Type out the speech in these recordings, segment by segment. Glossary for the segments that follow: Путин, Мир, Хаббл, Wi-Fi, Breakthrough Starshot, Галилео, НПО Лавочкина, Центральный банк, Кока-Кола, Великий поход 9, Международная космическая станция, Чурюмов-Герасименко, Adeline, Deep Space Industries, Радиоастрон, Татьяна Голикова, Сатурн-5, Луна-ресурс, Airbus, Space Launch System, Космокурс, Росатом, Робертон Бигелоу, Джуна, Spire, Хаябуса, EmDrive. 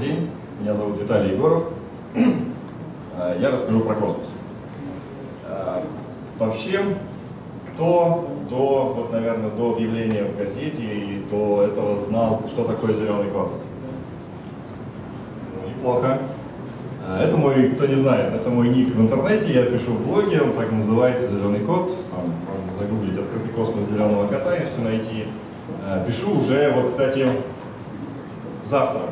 Добрый день, меня зовут Виталий Егоров. Я расскажу про космос. Вообще, кто наверное, до объявления в газете и до этого знал, что такое зеленый квадрат? Ну, неплохо. Это мой, кто не знает, это мой ник в интернете, я пишу в блоге, он так называется, «Зеленый кот», там можно загуглить «Открытый космос зеленого кота» и все найти. Пишу уже, вот, кстати, завтра.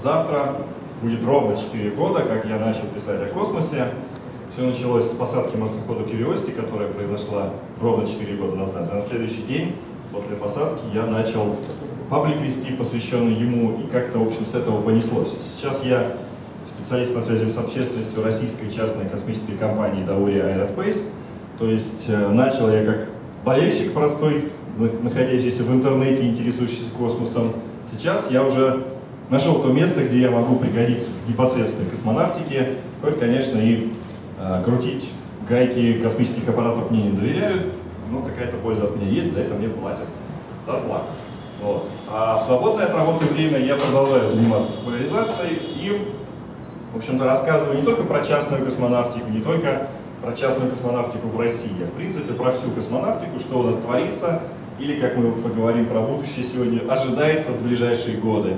Завтра будет ровно 4 года, как я начал писать о космосе. Все началось с посадки марсохода Curiosity, которая произошла ровно 4 года назад. А на следующий день после посадки я начал паблик вести, посвященный ему, и как-то, в общем, с этого понеслось. Сейчас я специалист по связям с общественностью российской частной космической компании Dauri Aerospace. То есть начал я как болельщик простой, находящийся в интернете, интересующийся космосом. Сейчас я уже нашел то место, где я могу пригодиться в непосредственной космонавтике, хоть, конечно, и крутить гайки космических аппаратов мне не доверяют, но какая-то польза от меня есть, за это мне платят зарплату. Вот. А в свободное от работы время я продолжаю заниматься популяризацией и, в общем-то, рассказываю не только про частную космонавтику, не только про частную космонавтику в России, а в принципе про всю космонавтику, что у нас творится, или, как мы поговорим про будущее сегодня, ожидается в ближайшие годы.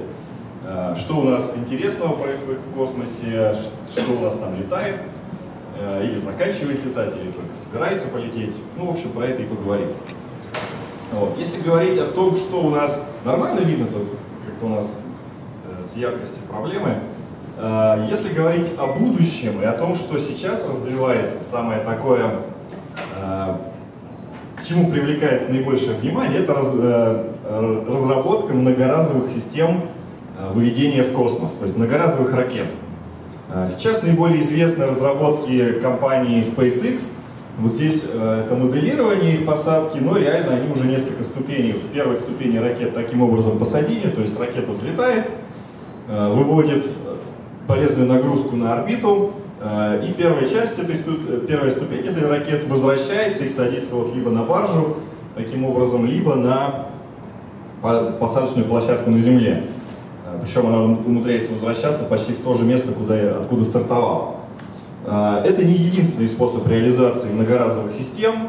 Что у нас интересного происходит в космосе, что у нас там летает, или заканчивает летать, или только собирается полететь. Ну, в общем, про это и поговорим. Вот. Если говорить о том, что у нас нормально видно, то как-то у нас с яркостью проблемы. Если говорить о будущем и о том, что сейчас развивается, самое такое, к чему привлекает наибольшее внимание, это разработка многоразовых систем выведения в космос, то есть многоразовых ракет. Сейчас наиболее известны разработки компании SpaceX. Вот здесь это моделирование их посадки, но реально они уже несколько ступеней. В первой ступени ракет таким образом посадили, то есть ракета взлетает, выводит полезную нагрузку на орбиту, и первая часть первой ступени этой ракеты возвращается и садится вот либо на баржу, таким образом, либо на посадочную площадку на Земле. Причем она умудряется возвращаться почти в то же место, откуда стартовала. Это не единственный способ реализации многоразовых систем.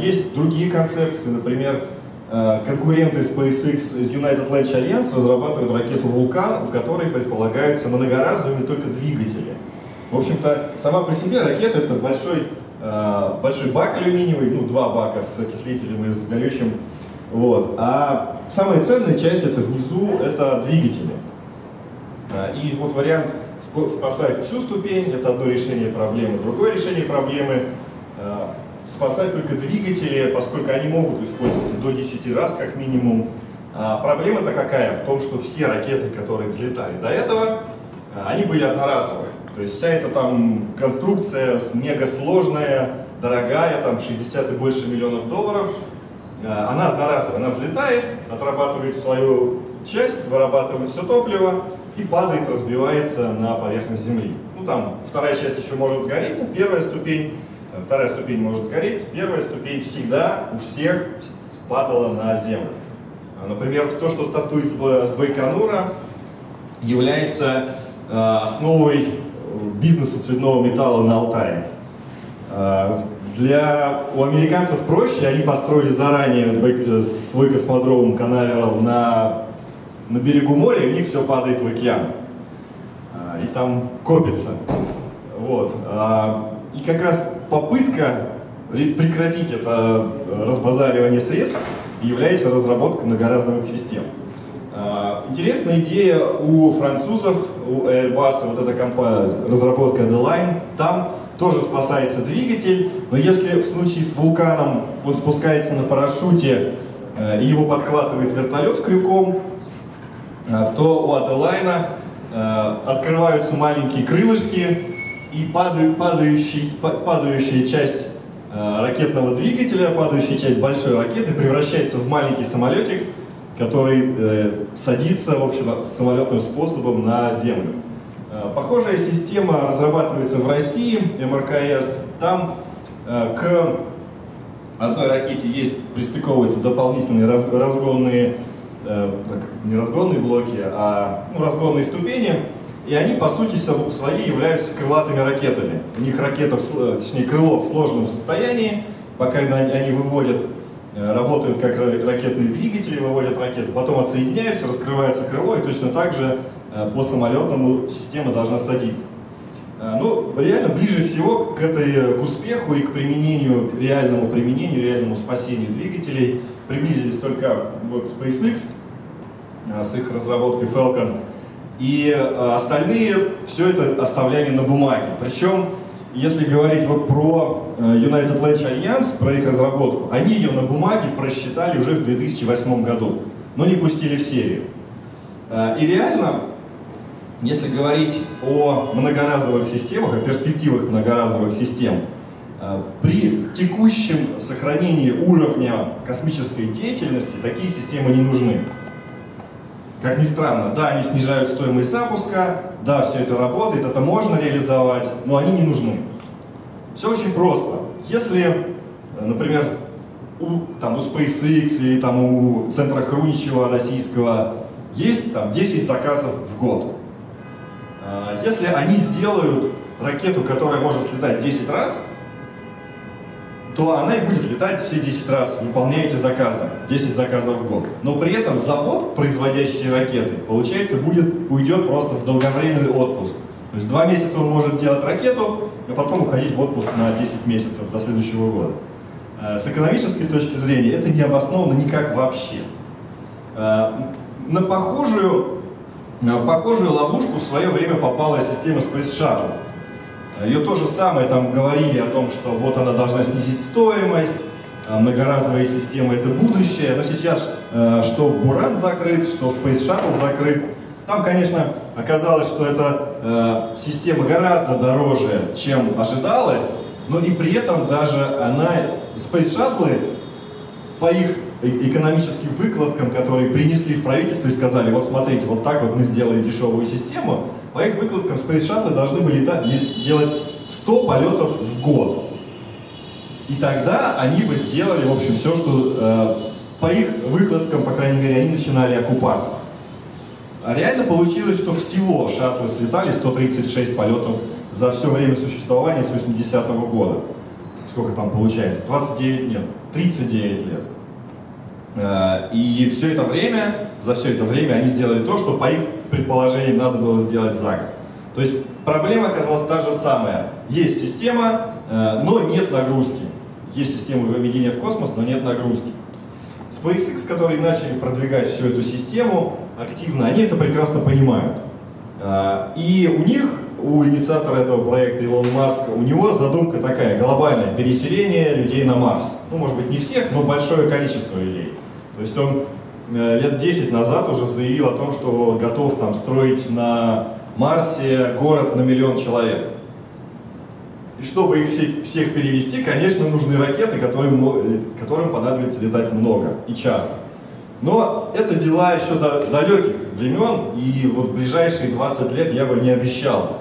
Есть другие концепции, например, конкуренты SpaceX из United Launch Alliance разрабатывают ракету «Вулкан», в которой предполагаются многоразовыми только двигатели. В общем-то, сама по себе ракета — это большой бак алюминиевый, ну, два бака с окислителем и с горючим. Вот. А самая ценная часть — это внизу, это двигатели. И вот вариант спасать всю ступень — это одно решение проблемы. Другое решение проблемы — спасать только двигатели, поскольку они могут использоваться до 10 раз как минимум. А проблема-то какая? В том, что все ракеты, которые взлетали до этого, они были одноразовые. То есть вся эта там конструкция мегасложная, дорогая, там 60 и больше миллионов долларов, она одноразовая, она взлетает, отрабатывает свою часть, вырабатывает все топливо и падает, разбивается на поверхность Земли. Ну там вторая часть еще может сгореть, первая ступень, вторая ступень может сгореть, первая ступень всегда у всех падала на Землю. Например, то, что стартует с Байконура, является основой бизнеса цветного металла на Алтае. У американцев проще, они построили заранее свой космодром Канаверал на берегу моря, и у них все падает в океан. И там копится. Вот. И как раз попытка прекратить это разбазаривание средств является разработка многоразовых систем. Интересная идея у французов, у Airbus, вот эта компания, разработка Adeline, там тоже спасается двигатель, но если в случае с вулканом он спускается на парашюте и его подхватывает вертолет с крюком, то у Аделайна открываются маленькие крылышки, и падающая часть ракетного двигателя, падающая часть большой ракеты превращается в маленький самолетик, который садится, в общем, самолетным способом на Землю. Похожая система разрабатывается в России, МРКС. Там к одной ракете пристыковываются дополнительные разгонные блоки, разгонные ступени, и они по сути своей являются крылатыми ракетами. У них ракета, точнее крыло в сложном состоянии, пока они выводят, работают как ракетные двигатели, выводят ракету, потом отсоединяются, раскрывается крыло, и точно так же по самолетному система должна садиться. Ну, реально ближе всего к успеху и к применению, реальному спасению двигателей приблизились только вот SpaceX с их разработкой Falcon, и остальные все это оставляли на бумаге. Причем, если говорить вот про United Launch Alliance, про их разработку, они ее на бумаге просчитали уже в 2008 году, но не пустили в серию. И реально, если говорить о многоразовых системах, о перспективах многоразовых систем, при текущем сохранении уровня космической деятельности такие системы не нужны. Как ни странно, да, они снижают стоимость запуска, да, все это работает, это можно реализовать, но они не нужны. Все очень просто. Если, например, у SpaceX или там, у Центра Хруничева российского есть там 10 заказов в год, если они сделают ракету, которая может слетать 10 раз, то она и будет летать все 10 раз, выполняя эти заказы, 10 заказов в год. Но при этом завод, производящий ракеты, получается, уйдет просто в долговременный отпуск. То есть 2 месяца он может делать ракету, а потом уходить в отпуск на 10 месяцев до следующего года. С экономической точки зрения это не обосновано никак вообще. В похожую ловушку в свое время попала система Space Shuttle. Ее то же самое, там говорили о том, что вот она должна снизить стоимость, многоразовые системы — это будущее, но сейчас что Буран закрыт, что Space Shuttle закрыт. Там, конечно, оказалось, что эта система гораздо дороже, чем ожидалось, но и при этом даже Space Shuttle по их экономическим выкладкам, которые принесли в правительство и сказали, вот смотрите, вот так вот мы сделаем дешевую систему, по их выкладкам Space Shuttle должны были делать 100 полетов в год. И тогда они бы сделали, в общем, все, что по их выкладкам, по крайней мере, они начинали окупаться. А реально получилось, что всего шаттлы слетали 136 полетов за все время существования с 80-го года. Сколько там получается? 39 лет. И все это время, за все это время они сделали то, что по их предположениям надо было сделать за год. То есть проблема оказалась та же самая. Есть система, но нет нагрузки. Есть система выведения в космос, но нет нагрузки. SpaceX, которые начали продвигать всю эту систему активно, они это прекрасно понимают. И у инициатора этого проекта Илон Маск, у него задумка такая, глобальное переселение людей на Марс. Ну, может быть, не всех, но большое количество людей. То есть он лет 10 назад уже заявил о том, что готов там строить на Марсе город на 1 миллион человек. И чтобы их всех перевести, конечно, нужны ракеты, которым понадобится летать много и часто. Но это дела еще далеких времен, и вот в ближайшие 20 лет я бы не обещал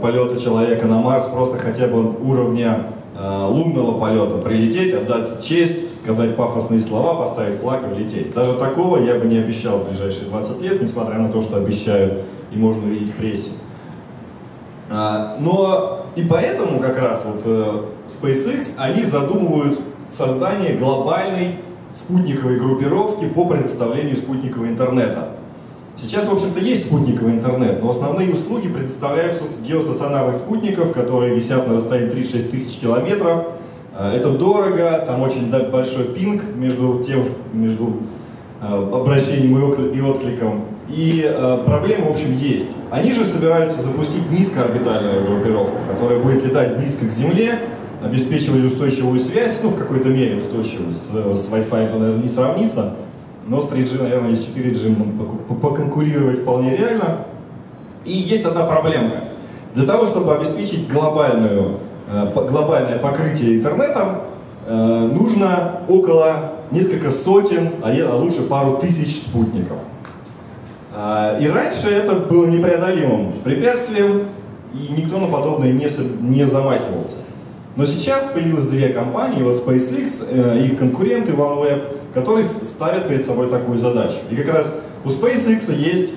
полета человека на Марс, просто хотя бы уровня лунного полета. Прилететь, отдать честь, сказать пафосные слова, поставить флаг и улететь. Даже такого я бы не обещал в ближайшие 20 лет, несмотря на то, что обещают и можно увидеть в прессе. Но и поэтому как раз вот SpaceX, они задумывают создание глобальной спутниковой группировки по предоставлению спутникового интернета. Сейчас, в общем-то, есть спутниковый интернет, но основные услуги предоставляются с геостационарных спутников, которые висят на расстоянии 36 тысяч километров. Это дорого, там очень большой пинг между обращением и откликом. И проблемы, в общем, есть. Они же собираются запустить низкоорбитальную группировку, которая будет летать близко к Земле, обеспечивать устойчивую связь, ну, в какой-то мере устойчивую, с Wi-Fi это, наверное, не сравнится, но с 3G, наверное, или с 4G поконкурировать вполне реально. И есть одна проблемка. Для того, чтобы обеспечить глобальное покрытие интернетом, нужно несколько сотен, а лучше пару тысяч спутников. И раньше это было непреодолимым препятствием, и никто на подобное не замахивался. Но сейчас появилось две компании, вот SpaceX, их конкуренты OneWeb, которые ставят перед собой такую задачу. И как раз у SpaceX есть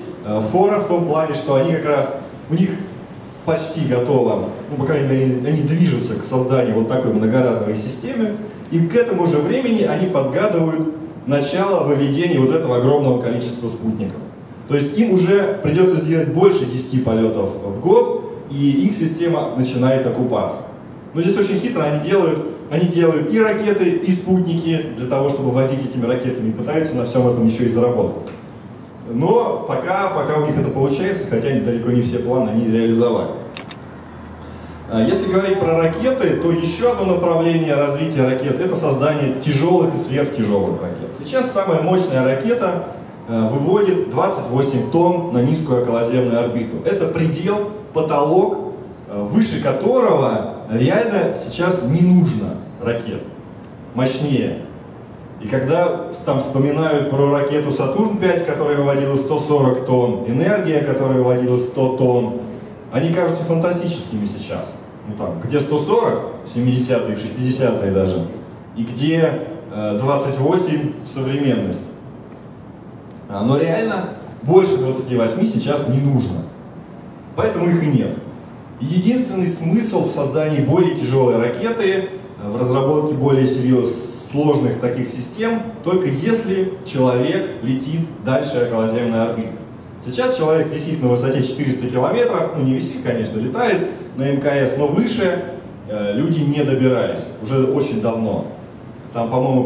фора в том плане, что они как раз, у них почти готово, ну, по крайней мере, они движутся к созданию вот такой многоразовой системы, и к этому же времени они подгадывают начало выведения вот этого огромного количества спутников. То есть им уже придется сделать больше 10 полетов в год, и их система начинает окупаться. Но здесь очень хитро они делают и ракеты, и спутники для того, чтобы возить этими ракетами, и пытаются на всем этом еще и заработать. Но пока у них это получается, хотя далеко не все планы они реализовали. Если говорить про ракеты, то еще одно направление развития ракет — это создание тяжелых и сверхтяжелых ракет. Сейчас самая мощная ракета выводит 28 тонн на низкую околоземную орбиту. Это предел, потолок, выше которого реально сейчас не нужно ракет мощнее. И когда там вспоминают про ракету Сатурн-5, которая выводила 140 тонн, Энергия, которая выводила 100 тонн, они кажутся фантастическими сейчас. Ну, там, где 140, 70-е, 60-е даже, и где 28 в современности. Но реально больше 28 сейчас не нужно. Поэтому их и нет. Единственный смысл в создании более тяжелой ракеты, в разработке более сложных таких систем, только если человек летит дальше околоземной орбиты. Сейчас человек висит на высоте 400 километров, ну не висит, конечно, летает на МКС, но выше люди не добирались уже очень давно. Там, по-моему,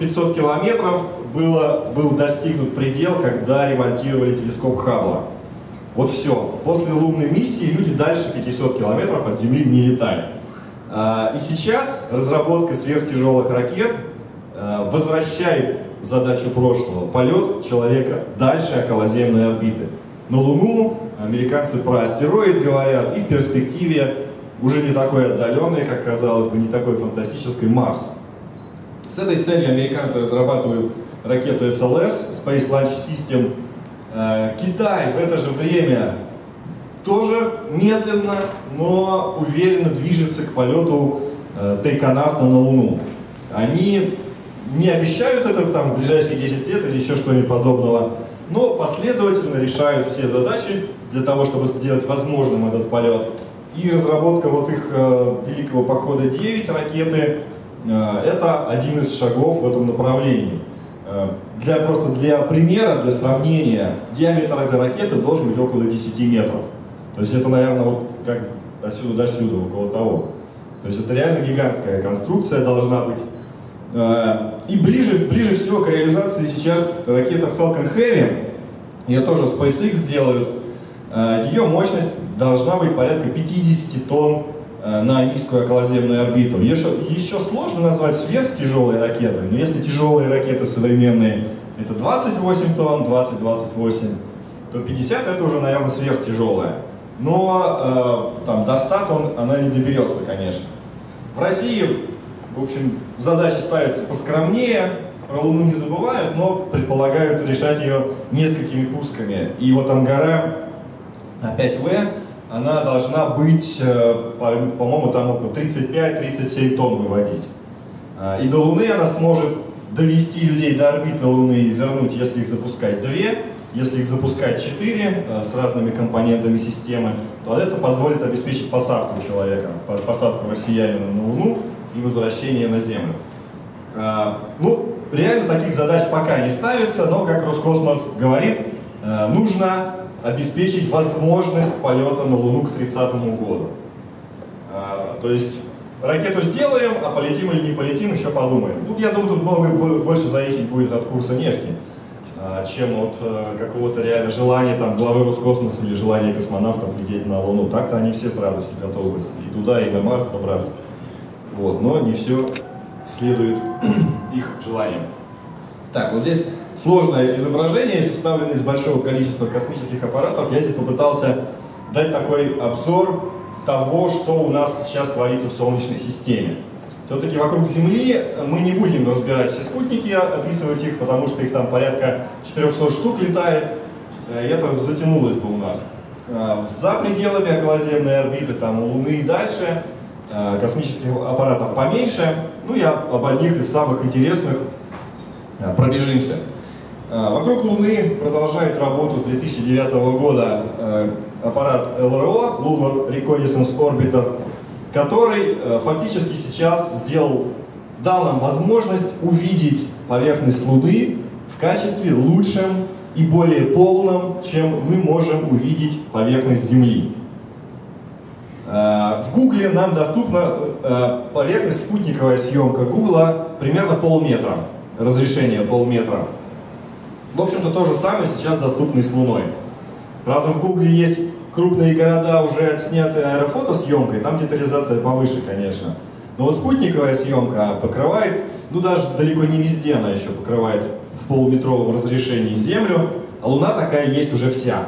500 километров был достигнут предел, когда ремонтировали телескоп Хаббла. Вот все. После лунной миссии люди дальше 500 километров от Земли не летали. И сейчас разработка сверхтяжелых ракет возвращает задачу прошлого — полет человека дальше околоземной орбиты. На Луну американцы про астероид говорят, и в перспективе уже не такой отдаленный, как казалось бы, не такой фантастический Марс. С этой целью американцы разрабатывают ракету SLS, Space Launch System. Китай в это же время тоже медленно, но уверенно движется к полету тайконавта на Луну. Они не обещают этого там, в ближайшие 10 лет или еще что-нибудь подобного, но последовательно решают все задачи для того, чтобы сделать возможным этот полет. И разработка вот их великого похода 9 ракеты — это один из шагов в этом направлении. Просто для примера, для сравнения, диаметр этой ракеты должен быть около 10 метров. То есть это, наверное, вот как отсюда до сюда, около того. То есть это реально гигантская конструкция должна быть. И ближе всего к реализации сейчас ракета Falcon Heavy. Ее тоже SpaceX делают. Ее мощность должна быть порядка 50 тонн на низкую околоземную орбиту. Еще сложно назвать сверхтяжелой ракетой, но если тяжелые ракеты современные — это 28 тонн, 20-28, то 50 это уже, наверное, сверхтяжелая. Но там, до 100 тонн она не доберется, конечно. В России, в общем, задачи ставятся поскромнее, про Луну не забывают, но предполагают решать ее несколькими пусками. И вот Ангара 5В, она должна быть, по-моему, там около 35-37 тонн выводить. И до Луны она сможет довести людей до орбиты Луны и вернуть, если их запускать 2, если их запускать 4 с разными компонентами системы, то это позволит обеспечить посадку человека, посадку россиянина на Луну и возвращение на Землю. Ну, реально таких задач пока не ставится, но, как Роскосмос говорит, нужно обеспечить возможность полета на Луну к 30-му году. То есть ракету сделаем, а полетим или не полетим, еще подумаем. Ну, я думаю, тут много больше зависеть будет от курса нефти, чем от какого-то реально желания там, главы Роскосмоса или желания космонавтов лететь на Луну. Так-то они все с радостью готовы и туда, и на Марс добраться. Вот, но не все следует их желаниям. Так, вот здесь сложное изображение, составленное из большого количества космических аппаратов. Я здесь попытался дать такой обзор того, что у нас сейчас творится в Солнечной системе. Все-таки вокруг Земли мы не будем разбирать все спутники, описывать их, потому что их там порядка 400 штук летает, и это затянулось бы у нас. За пределами околоземной орбиты, там у Луны и дальше, космических аппаратов поменьше, ну я об одних из самых интересных пробежимся. Вокруг Луны продолжает работу с 2009 года аппарат ЛРО, Lunar Reconnaissance Orbiter, который фактически сейчас дал нам возможность увидеть поверхность Луны в качестве лучшем и более полном, чем мы можем увидеть поверхность Земли. В Гугле нам доступна поверхность, спутниковая съемка Гугла, примерно полметра, разрешение полметра. В общем-то, то же самое сейчас доступно и с Луной. Правда, в Гугле есть крупные города, уже отсняты аэрофотосъемкой, там детализация повыше, конечно. Но вот спутниковая съемка покрывает, ну даже далеко не везде она еще покрывает в полуметровом разрешении Землю, а Луна такая есть уже вся.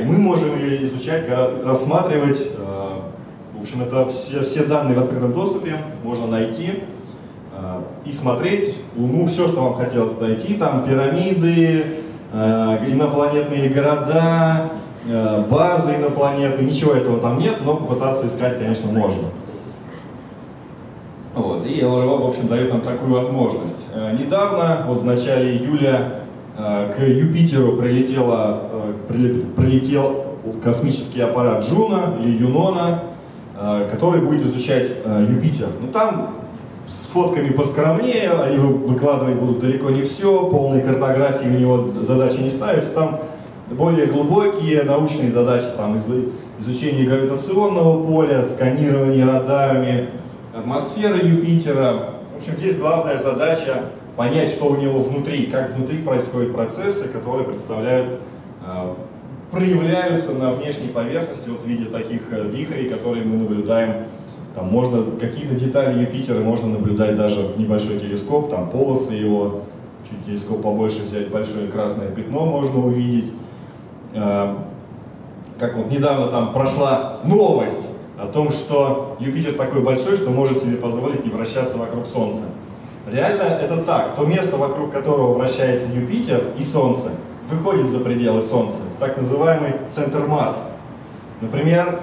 И мы можем ее изучать, рассматривать. В общем, это все данные в открытом доступе, можно найти и смотреть Луну, все, что вам хотелось найти. Там пирамиды, инопланетные города, базы инопланетные, ничего этого там нет, но попытаться искать, конечно, можно. Вот. И ЛРО, в общем, дает нам такую возможность. Недавно, вот в начале июля, к Юпитеру прилетел космический аппарат Джуна или Юнона, который будет изучать Юпитер. Ну, там с фотками поскромнее, они выкладывать будут далеко не все, полной картографии у него задачи не ставятся. Там более глубокие научные задачи, там изучение гравитационного поля, сканирование радарами атмосферы Юпитера. В общем, здесь главная задача понять, что у него внутри, как внутри происходят процессы, которые проявляются на внешней поверхности вот в виде таких вихрей, которые мы наблюдаем. Там можно какие-то детали Юпитера можно наблюдать даже в небольшой телескоп, там полосы его, чуть телескоп побольше взять, большое красное пятно можно увидеть. Как вот недавно там прошла новость о том, что Юпитер такой большой, что может себе позволить не вращаться вокруг Солнца. Реально это так. То место, вокруг которого вращается Юпитер и Солнце, выходит за пределы Солнца, так называемый центр масс. Например,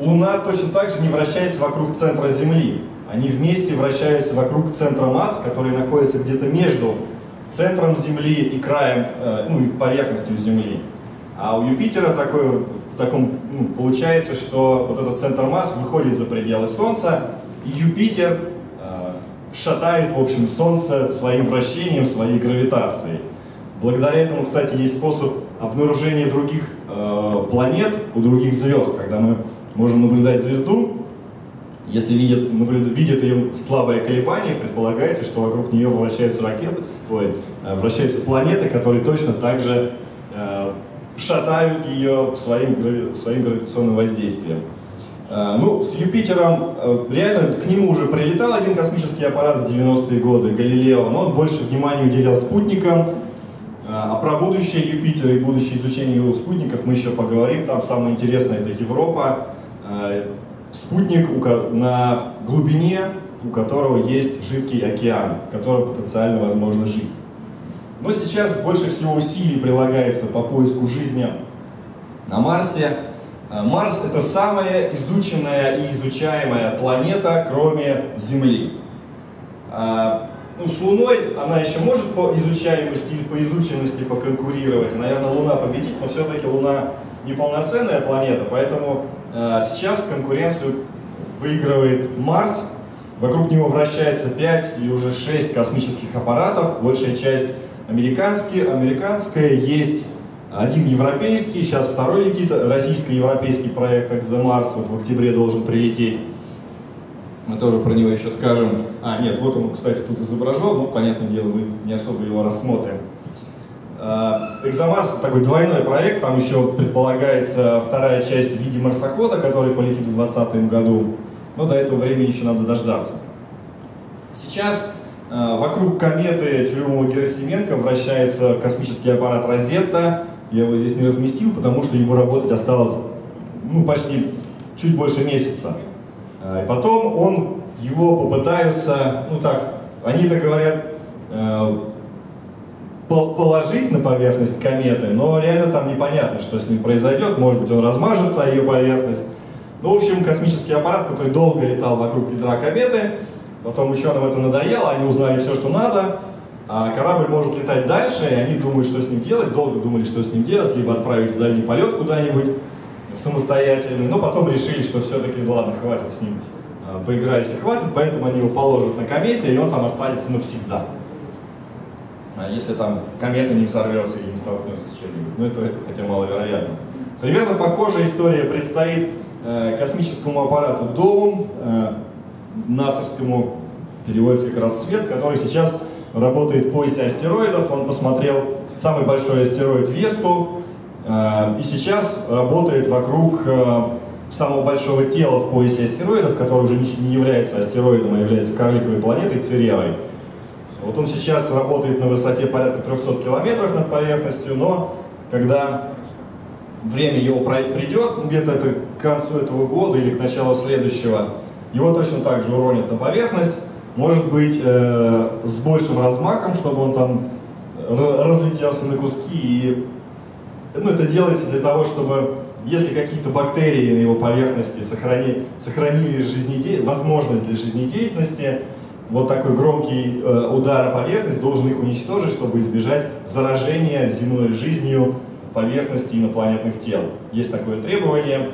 Луна точно так же не вращается вокруг центра Земли. Они вместе вращаются вокруг центра масс, который находится где-то между центром Земли и краем, ну, и поверхностью Земли. А у Юпитера получается, что вот этот центр масс выходит за пределы Солнца, и Юпитер шатает, в общем, Солнце своим вращением, своей гравитацией. Благодаря этому, кстати, есть способ обнаружения других планет у других звезд, когда мы можем наблюдать звезду, если видят ее слабое колебание, предполагается, что вокруг нее вращаются планеты, которые точно так же шатают ее своим гравитационным воздействием. Ну, с Юпитером, реально, к нему уже прилетал один космический аппарат в 90-е годы, Галилео, но он больше внимания уделял спутникам. А про будущее Юпитера и будущее изучение его спутников мы еще поговорим. Там самое интересное – это Европа, спутник на глубине, у которого есть жидкий океан, в котором потенциально возможна жизнь. Но сейчас больше всего усилий прилагается по поиску жизни на Марсе. Марс — это самая изученная и изучаемая планета, кроме Земли. Ну, с Луной она еще может по изучаемости и по изученности поконкурировать. Наверное, Луна победит, но все-таки Луна неполноценная планета, поэтому сейчас конкуренцию выигрывает Марс. Вокруг него вращается 5 или уже 6 космических аппаратов, большая часть американская, есть один европейский, сейчас второй летит, российско-европейский проект ExoMars, вот в октябре должен прилететь. Мы тоже про него еще скажем. А, нет, вот он, кстати, тут изображен, ну, понятное дело, мы не особо его рассмотрим. ExoMars — такой двойной проект, там еще предполагается вторая часть в виде марсохода, который полетит в 2020 году, но до этого времени еще надо дождаться. Сейчас вокруг кометы Чурюмова-Герасименко вращается космический аппарат «Розетта». Я его здесь не разместил, потому что ему работать осталось, ну, почти чуть больше месяца. И потом его попытаются, ну так, они это говорят, положить на поверхность кометы, но реально там непонятно, что с ним произойдет. Может быть, он размажется, ее поверхность. Ну, в общем, космический аппарат, который долго летал вокруг ядра кометы, потом ученым это надоело, они узнали все, что надо, Корабль может летать дальше, и они думают, что с ним делать, долго думали, что с ним делать, либо отправить в дальний полет куда-нибудь самостоятельный, но потом решили, что все-таки, ладно, хватит с ним, поигрались и хватит, поэтому они его положат на комете, и он там останется навсегда. А если там комета не сорвется и не столкнется с чем-нибудь, ну это хотя маловероятно. Примерно похожая история предстоит космическому аппарату Доум, насовскому, переводится как раз «Свет», который сейчас работает в поясе астероидов. Он посмотрел самый большой астероид Весту и сейчас работает вокруг самого большого тела в поясе астероидов, который уже не является астероидом, а является карликовой планетой Церерой. Вот он сейчас работает на высоте порядка 300 километров над поверхностью, но когда время его придет, где-то это к концу этого года или к началу следующего, его точно так же уронят на поверхность, может быть, с большим размахом, чтобы он там разлетелся на куски. И, ну, это делается для того, чтобы, если какие-то бактерии на его поверхности сохранили возможность для жизнедеятельности, вот такой громкий удар о поверхность должен их уничтожить, чтобы избежать заражения земной жизнью поверхности инопланетных тел. Есть такое требование,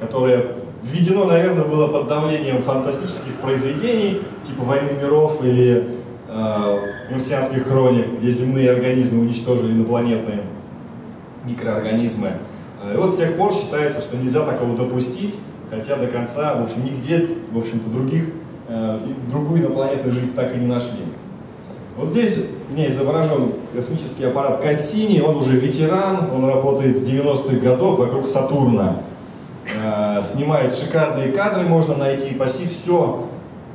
которое введено, наверное, было под давлением фантастических произведений, типа «Войны миров» или «Марсианских хроник», где земные организмы уничтожили инопланетные микроорганизмы. И вот с тех пор считается, что нельзя такого допустить, хотя до конца, в общем, нигде, в общем-то, другую инопланетную жизнь так и не нашли. Вот здесь у меня изображен космический аппарат Кассини, он уже ветеран, он работает с 90-х годов вокруг Сатурна. Снимает шикарные кадры, можно найти почти все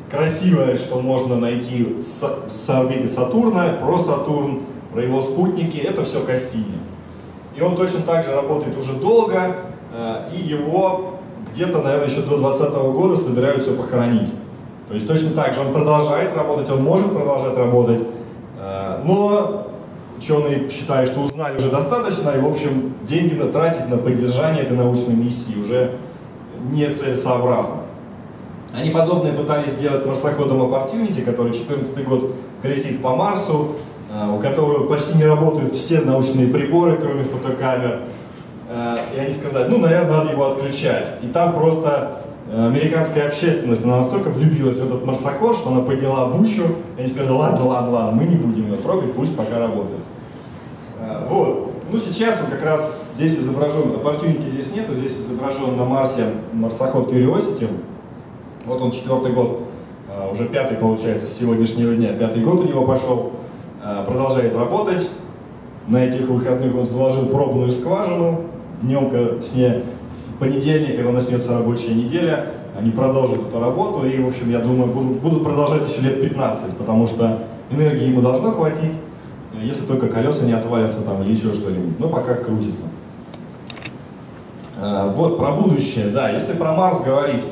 красивое, что можно найти с орбиты Сатурна, про Сатурн, про его спутники, это все Кассини. И он точно так же работает уже долго, и его где-то, наверное, еще до 2020 года собираются похоронить. То есть точно так же он продолжает работать, он может продолжать работать, но ученые считают, что узнали уже достаточно, и, в общем, деньги тратить на поддержание этой научной миссии уже не целесообразно. Они подобное пытались сделать с марсоходом Opportunity, который 2014 год колесит по Марсу, у которого почти не работают все научные приборы, кроме фотокамер. И они сказали, ну, наверное, надо его отключать. И там просто американская общественность, она настолько влюбилась в этот марсоход, что она подняла бучу, и они сказали, ладно, ладно, ладно, мы не будем ее трогать, пусть пока работает. Вот. Ну, сейчас он как раз здесь изображен, Opportunity здесь нету, здесь изображен на Марсе марсоход Curiosity. Вот он 4-й год, уже 5-й получается с сегодняшнего дня, 5-й год у него пошел, продолжает работать. На этих выходных он заложил пробную скважину, днем, точнее, в понедельник, когда начнется рабочая неделя, они продолжат эту работу и, в общем, я думаю, будут продолжать еще лет 15, потому что энергии ему должно хватить, если только колеса не отвалятся там или еще что-нибудь, но пока крутится. Вот, про будущее, да, если про Марс говорить,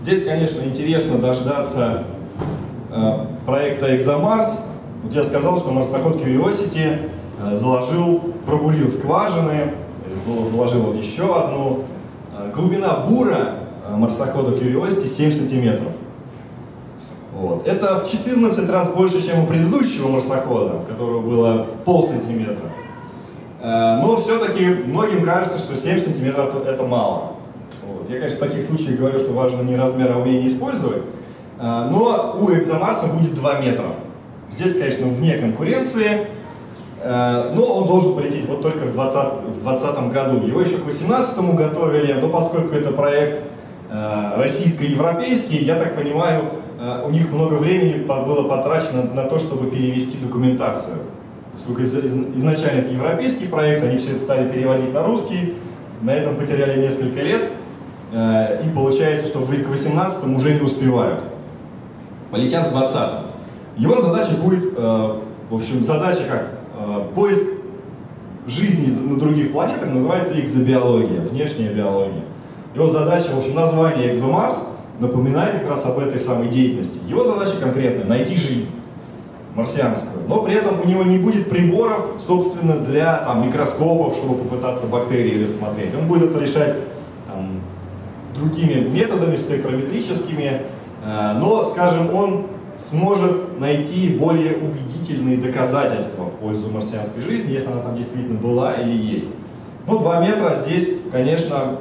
здесь, конечно, интересно дождаться проекта ExoMars. Вот я сказал, что марсоход Curiosity пробурил скважины, заложил вот еще одну. Глубина бура марсохода Curiosity 7 сантиметров. Вот. Это в 14 раз больше, чем у предыдущего марсохода, у которого было полсантиметра. Но все-таки многим кажется, что 7 сантиметров это мало. Вот. Я, конечно, в таких случаях говорю, что важно не размер, а умение использовать. Но у ExoMars будет 2 метра. Здесь, конечно, вне конкуренции. Но он должен полететь вот только в 2020 году. Его еще к 2018 готовили, но поскольку это проект российско-европейский, я так понимаю, у них много времени было потрачено на то, чтобы перевести документацию. Поскольку изначально это европейский проект, они все это стали переводить на русский, на этом потеряли несколько лет, и получается, что к 2018 уже не успевают. Полетят в 2020. Его задача будет, в общем, задача как? Поиск жизни на других планетах называется экзобиология, внешняя биология. Его задача, в общем, название ExoMars напоминает как раз об этой самой деятельности. Его задача конкретная — найти жизнь марсианскую, но при этом у него не будет приборов, собственно, для там, микроскопов, чтобы попытаться бактерии рассмотреть. Он будет это решать там, другими методами, спектрометрическими, но, скажем, он сможет найти более убедительные доказательства в пользу марсианской жизни, если она там действительно была или есть. Ну, 2 метра здесь, конечно,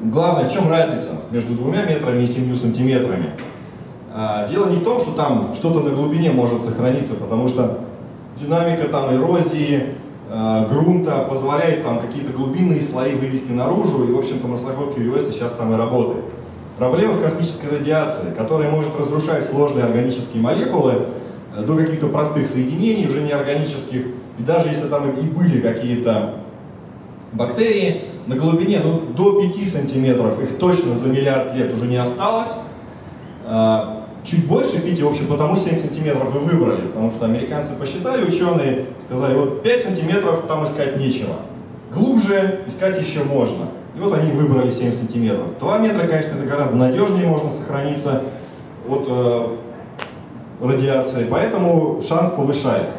главное, в чем разница между 2 метрами и 7 сантиметрами. Дело не в том, что там что-то на глубине может сохраниться, потому что динамика там эрозии, грунта позволяет там какие-то глубинные слои вывести наружу, и, в общем-то, марсоход Curiosity сейчас там и работает. Проблема в космической радиации, которая может разрушать сложные органические молекулы до каких-то простых соединений, уже неорганических, и даже если там и были какие-то бактерии, на глубине до 5 сантиметров их точно за миллиард лет уже не осталось. Чуть больше 5, в общем, потому 7 сантиметров и выбрали, потому что американцы посчитали, ученые сказали, вот 5 сантиметров там искать нечего, глубже искать еще можно. И вот они выбрали 7 сантиметров. 2 метра, конечно, это гораздо надежнее, можно сохраниться от радиации, поэтому шанс повышается.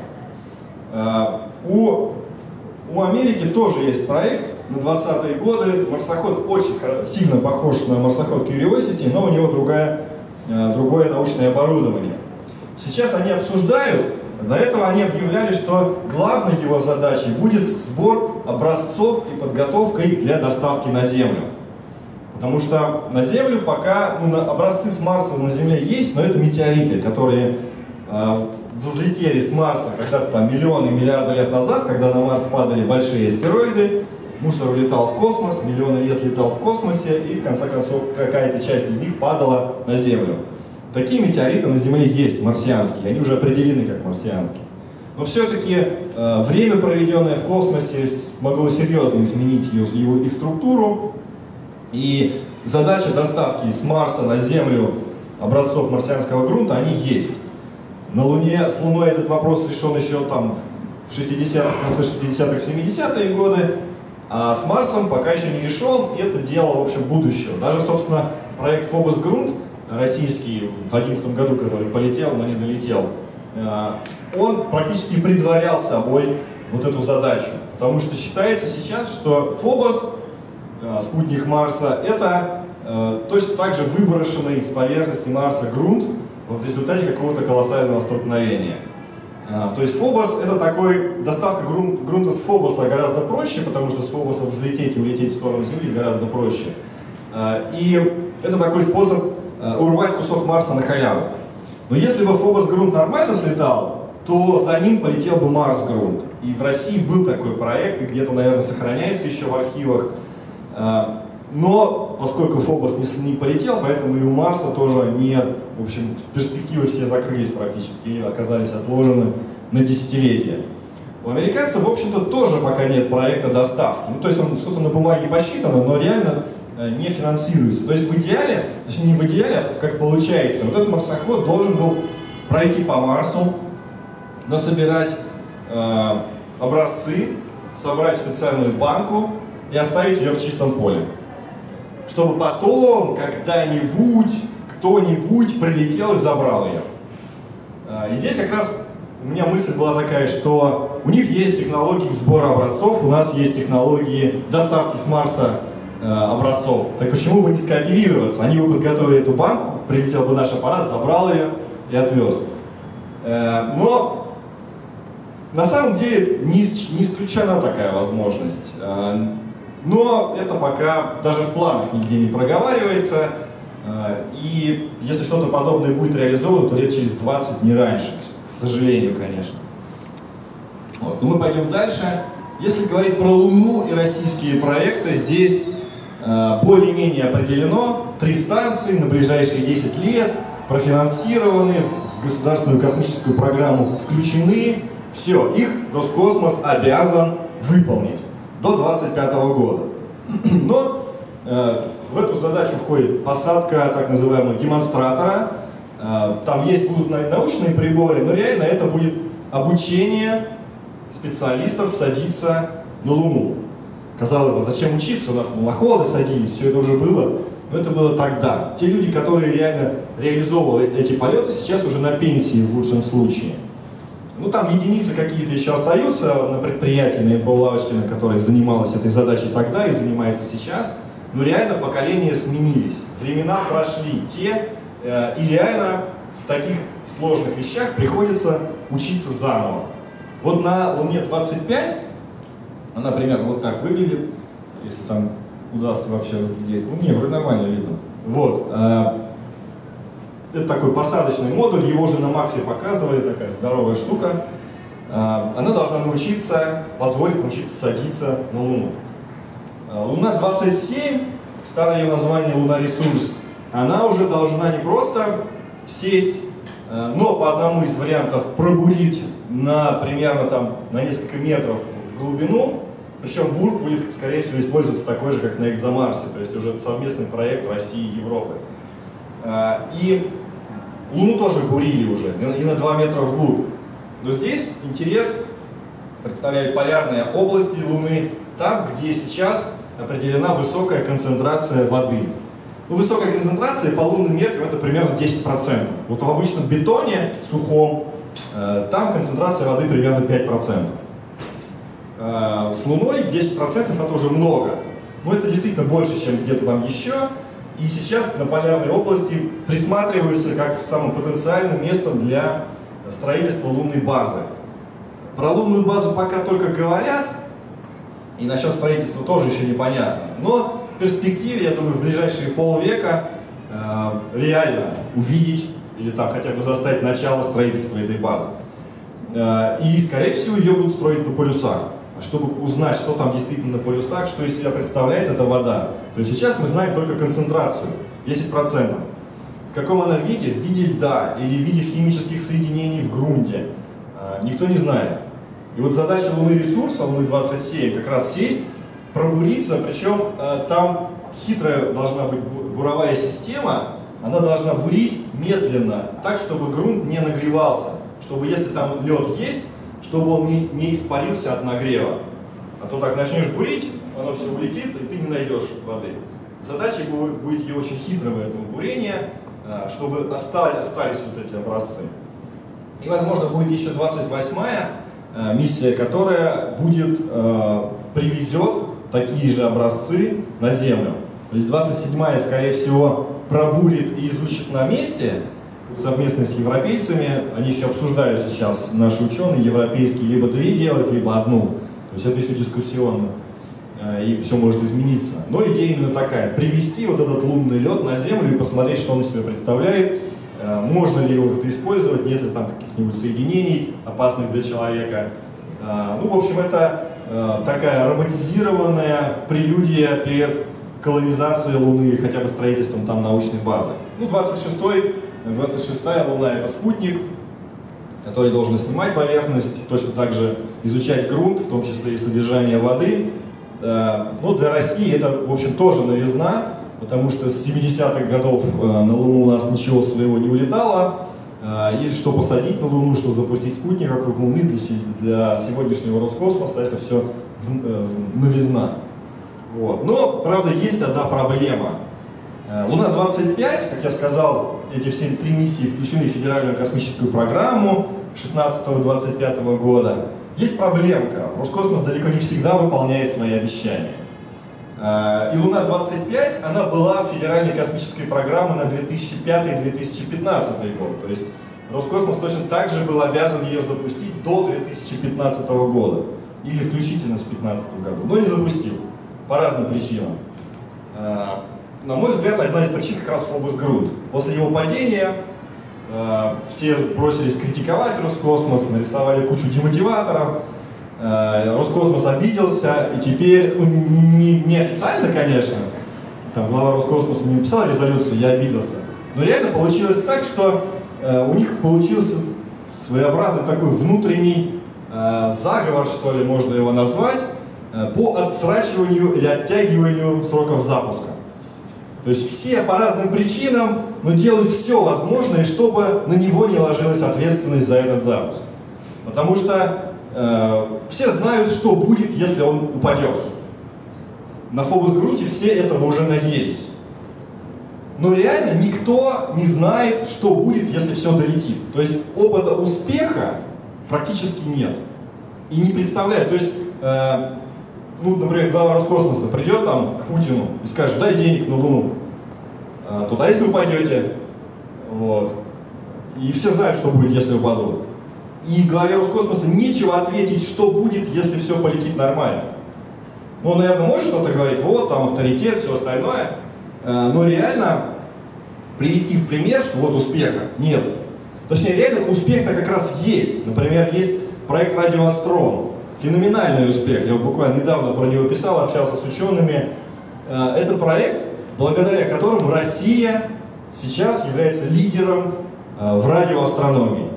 У Америки тоже есть проект на 20-е годы. Марсоход очень сильно похож на марсоход Curiosity, но у него другое научное оборудование. Сейчас они обсуждают, до этого они объявляли, что главной его задачей будет сбор образцов и подготовка их для доставки на Землю. Потому что на Землю пока образцы с Марса на Земле есть, но это метеориты, которые взлетели с Марса когда-то там миллионы, миллиарды лет назад, когда на Марс падали большие астероиды, мусор улетал в космос, миллионы лет летал в космосе, и в конце концов какая-то часть из них падала на Землю. Такие метеориты на Земле есть, марсианские, они уже определены как марсианские. Но все-таки время, проведенное в космосе, могло серьезно изменить их структуру, и задача доставки с Марса на Землю образцов марсианского грунта, они есть. На Луне, с Луной этот вопрос решен еще там в 60-х, конце 60-х, 70-е годы, а с Марсом пока еще не решен, и это дело, в общем, будущего. Даже, собственно, проект Фобос-Грунт, российский, в 2011 году, который полетел, но не долетел, он практически предварял собой вот эту задачу. Потому что считается сейчас, что Фобос, спутник Марса, это точно так же выброшенный с поверхности Марса грунт в результате какого-то колоссального столкновения. То есть Фобос — это такой, доставка грунта с Фобоса гораздо проще, потому что с Фобоса взлететь и улететь в сторону Земли гораздо проще. И это такой способ урвать кусок Марса на халяву. Но если бы Фобос-Грунт нормально слетал, то за ним полетел бы Марс-Грунт. И в России был такой проект, и где-то, наверное, сохраняется еще в архивах. Но поскольку Фобос не полетел, поэтому и у Марса тоже нет, в общем, перспективы все закрылись практически и оказались отложены на десятилетия. У американцев, в общем-то, тоже пока нет проекта доставки. Ну, то есть он что-то на бумаге посчитано, но реально не финансируется. То есть в идеале, точнее не в идеале, а как получается, вот этот марсоход должен был пройти по Марсу, насобирать образцы, собрать специальную банку и оставить ее в чистом поле. Чтобы потом, когда-нибудь, кто-нибудь прилетел и забрал ее. И здесь как раз у меня мысль была такая, что у них есть технологии сбора образцов, у нас есть технологии доставки с Марса образцов. Так почему бы не скооперироваться? Они бы подготовили эту банку, прилетел бы наш аппарат, забрал ее и отвез. Но на самом деле не исключена такая возможность. Но это пока даже в планах нигде не проговаривается. И если что-то подобное будет реализовано, то лет через 20, не раньше, к сожалению, конечно. Вот. Но мы пойдем дальше. Если говорить про Луну и российские проекты, здесь более-менее определено. 3 станции на ближайшие 10 лет профинансированы, в государственную космическую программу включены. Все, их Роскосмос обязан выполнить до 2025 года. Но в эту задачу входит посадка так называемого демонстратора. Там будут научные приборы, но реально это будет обучение специалистов садиться на Луну. Казалось бы, зачем учиться, у нас луноходы садились, все это уже было. Но это было тогда. Те люди, которые реально реализовывали эти полеты, сейчас уже на пенсии в лучшем случае. Ну там единицы какие-то еще остаются на предприятии, на НПО Лавочкина, которая занималась этой задачей тогда и занимается сейчас. Но реально поколения сменились, времена прошли те, и реально в таких сложных вещах приходится учиться заново. Вот на Луне-25, например, вот так выглядит, если там удастся вообще разглядеть. Ну, не, вроде нормально видно. Вот. Это такой посадочный модуль, его уже на Максе показывали, такая здоровая штука. Она должна научиться, позволить научиться садиться на Луну. Луна-27, старое название Луна-ресурс, она уже должна не просто сесть, но по одному из вариантов пробурить на примерно там на несколько метров в глубину, причем бур будет, скорее всего, использоваться такой же, как на Экзомарсе, то есть уже совместный проект России и Европы. И Луну тоже бурили уже, и на 2 метра вглубь. Но здесь интерес представляет полярные области Луны, там, где сейчас определена высокая концентрация воды. Ну, высокая концентрация по лунным меркам это примерно 10%. Вот в обычном бетоне сухом там концентрация воды примерно 5%. С Луной 10% это уже много, но это действительно больше, чем где-то там еще. И сейчас на полярной области присматриваются как самым потенциальным местом для строительства лунной базы. Про лунную базу пока только говорят, и насчет строительства тоже еще непонятно. Но в перспективе, я думаю, в ближайшие полвека реально увидеть или там хотя бы застать начало строительства этой базы. И, скорее всего, ее будут строить на полюсах. Чтобы узнать, что там действительно на полюсах, что из себя представляет эта вода. То есть сейчас мы знаем только концентрацию, 10%. В каком она виде? В виде льда или в виде химических соединений в грунте. Никто не знает. И вот задача Луны ресурса, Луны-27, как раз сесть, пробуриться, причем там хитрая должна быть буровая система, она должна бурить медленно, так, чтобы грунт не нагревался, чтобы если там лед есть, чтобы он не испарился от нагрева. А то так начнешь бурить, оно все улетит, и ты не найдешь воды. Задача будет ее очень хитрого этого бурения, чтобы остались вот эти образцы. И, возможно, будет еще 28-я миссия, которая привезет такие же образцы на Землю. То есть 27-я, скорее всего, пробурит и изучит на месте, совместно с европейцами, они еще обсуждают сейчас, наши ученые европейские, либо две делать, либо одну. То есть это еще дискуссионно, и все может измениться. Но идея именно такая, привести вот этот лунный лед на Землю и посмотреть, что он из себя представляет, можно ли его как-то использовать, нет ли там каких-нибудь соединений, опасных для человека. Ну, в общем, это такая роботизированная прелюдия перед колонизацией Луны, хотя бы строительством там научной базы. Ну, 26-я Луна — это спутник, который должен снимать поверхность, точно так же изучать грунт, в том числе и содержание воды. Но для России это, в общем, тоже новизна, потому что с 70-х годов на Луну у нас ничего своего не улетало. И что посадить на Луну, что запустить спутник вокруг Луны для сегодняшнего Роскосмоса — это все новизна. Вот. Но, правда, есть одна проблема. Луна-25, как я сказал, эти все три миссии включены в Федеральную космическую программу 2016-2025 года. Есть проблемка. Роскосмос далеко не всегда выполняет свои обещания. И Луна-25, она была в Федеральной космической программе на 2005-2015 год. То есть Роскосмос точно так же был обязан ее запустить до 2015 года. Или включительно с 2015 году. Но не запустил. По разным причинам. На мой взгляд, одна из причин как раз Фобос-Грунт. После его падения все бросились критиковать Роскосмос, нарисовали кучу демотиваторов. Роскосмос обиделся, и теперь, ну, неофициально, конечно, там глава Роскосмоса не написал резолюцию, я обиделся. Но реально получилось так, что у них получился своеобразный такой внутренний заговор, что ли, можно его назвать, по отсрачиванию или оттягиванию сроков запуска. То есть все по разным причинам, но делают все возможное, чтобы на него не ложилась ответственность за этот запуск. Потому что все знают, что будет, если он упадет. На Фобос-Грунте все этого уже наелись. Но реально никто не знает, что будет, если все долетит. То есть опыта успеха практически нет. И не представляют. То есть, ну, например, глава Роскосмоса придет там к Путину и скажет, дай денег на Луну, туда если вы пойдете, вот, И все знают, что будет, если упадут. И главе Роскосмоса нечего ответить, что будет, если все полетит нормально. Ну, он, наверное, может что-то говорить, вот, там авторитет, все остальное, но реально привести в пример, что вот успеха нет. Точнее, реально успех-то как раз есть. Например, есть проект «Радиоастрон». Феноменальный успех. Я буквально недавно про него писал, общался с учеными. Это проект, благодаря которому Россия сейчас является лидером в радиоастрономии.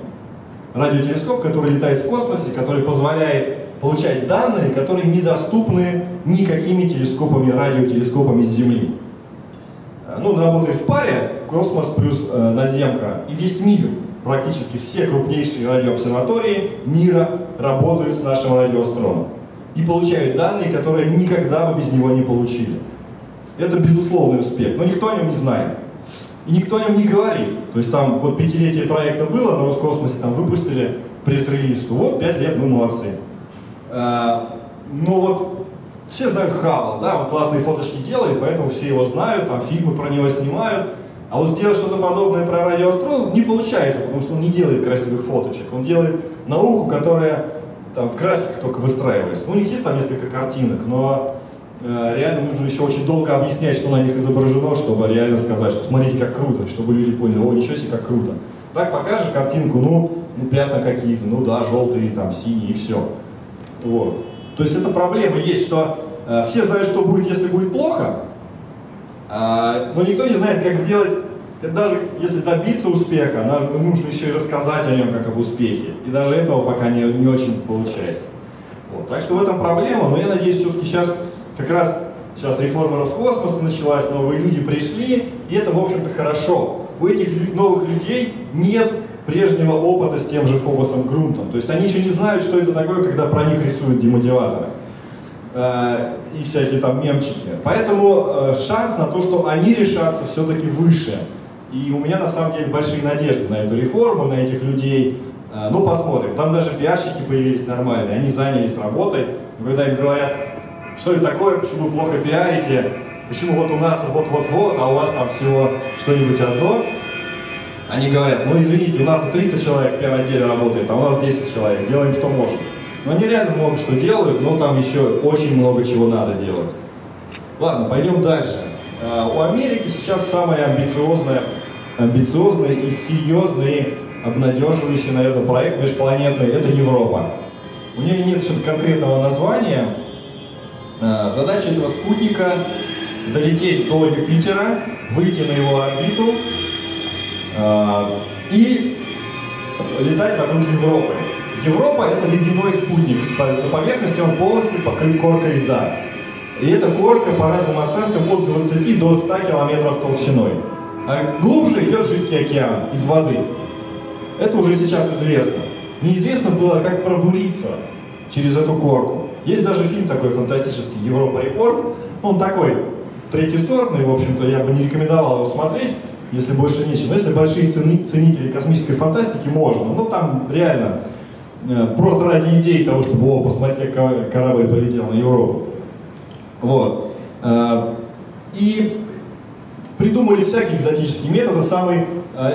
Радиотелескоп, который летает в космосе, который позволяет получать данные, которые недоступны никакими телескопами, радиотелескопами с Земли. Ну, он работает в паре, космос плюс наземка, и весь мир, практически все крупнейшие радиообсерватории мира работают с нашим радиоастроном и получают данные, которые никогда бы без него не получили. Это безусловный успех, но никто о нем не знает. И никто о нем не говорит. То есть там вот 5-летие проекта было, на Роскосмосе там выпустили пресс-релиз, что вот 5 лет, мы молодцы. Но вот все знают Хаббл, да, он классные фоточки делает, поэтому все его знают, там фильмы про него снимают. А вот сделать что-то подобное про радиоастрон не получается, потому что он не делает красивых фоточек. Он делает науку, которая там в графиках только выстраивается. Ну, у них есть там несколько картинок, но реально нужно еще очень долго объяснять, что на них изображено, чтобы реально сказать, что смотрите, как круто, чтобы люди поняли, о, ничего себе, как круто. Так покажешь картинку, ну пятна какие-то, ну да, желтые, там, синие, и все. Вот. То есть эта проблема есть, что все знают, что будет, если будет плохо, но никто не знает, как сделать, даже если добиться успеха, нужно еще и рассказать о нем как об успехе. И даже этого пока не очень получается. Вот. Так что в этом проблема, но я надеюсь, все-таки сейчас... Как раз сейчас реформа Роскосмоса началась, новые люди пришли, и это, в общем-то, хорошо. У этих новых людей нет прежнего опыта с тем же Фобосом-Грунтом. То есть они еще не знают, что это такое, когда про них рисуют демотиваторы и всякие там мемчики. Поэтому шанс на то, что они решатся, все-таки выше. И у меня, на самом деле, большие надежды на эту реформу, на этих людей. Ну, посмотрим. Там даже пиарщики появились нормальные, они занялись работой. Когда им говорят... Что это такое, почему вы плохо пиарите, почему вот у нас вот-вот-вот, а у вас там всего что-нибудь одно. Они говорят, ну извините, у нас 300 человек в первой неделе работает, а у нас 10 человек, делаем что можем. Но они реально много что делают, но там еще очень много чего надо делать. Ладно, пойдем дальше. У Америки сейчас самые амбициозные и серьезные, обнадеживающие, наверное, проект межпланетный — это Европа. У нее нет что-то конкретного названия. Задача этого спутника — долететь до Юпитера, выйти на его орбиту и летать вокруг Европы. Европа — это ледяной спутник. На поверхности он полностью покрыт коркой льда. И эта корка, по разным оценкам, от 20 до 100 километров толщиной. А глубже идет жидкий океан из воды. Это уже сейчас известно. Неизвестно было, как пробуриться через эту корку. Есть даже фильм такой фантастический «Европа-репорт». Он такой третьесортный, в общем-то, я бы не рекомендовал его смотреть, если больше нечего. Но если большие ценители космической фантастики, можно. Но там реально просто ради идеи того, чтобы его посмотреть, как корабль полетел на Европу. Вот. И придумали всякие экзотические методы. Самый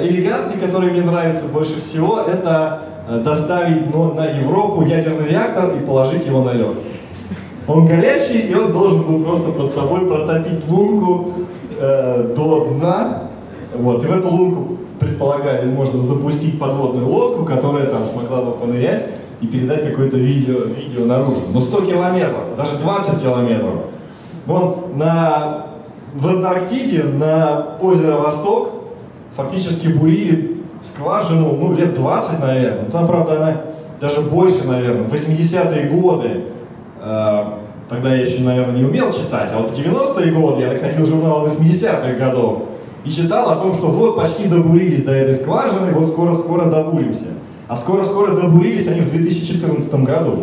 элегантный, который мне нравится больше всего, это... доставить на Европу ядерный реактор и положить его на лед. Он горячий, и он должен был просто под собой протопить лунку до дна. Вот. И в эту лунку, предполагали, можно запустить подводную лодку, которая там смогла бы понырять и передать какое-то видео наружу. Но 100 километров, даже 20 километров. Вон в Антарктиде, на озеро Восток, фактически бурили скважину, ну, лет 20, наверное. Там, правда, она даже больше, наверное. В 80-е годы, тогда я еще, наверное, не умел читать, а вот в 90-е годы я находил журнал 80-х годов и читал о том, что вот почти добурились до этой скважины, вот скоро-скоро добуримся. А скоро-скоро добурились они в 2014 году.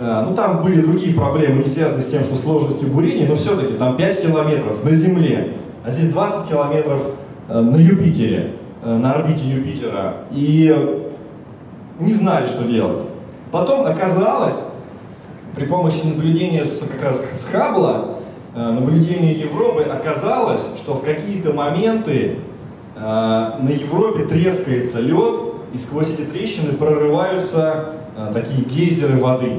Ну, там были другие проблемы, не связанные с тем, что сложностью бурения, но все-таки там 5 километров на Земле, а здесь 20 километров на Юпитере. На орбите Юпитера, и не знали, что делать. Потом оказалось, при помощи наблюдения как раз с Хаббла, наблюдения Европы, оказалось, что в какие-то моменты на Европе трескается лед, и сквозь эти трещины прорываются такие гейзеры воды.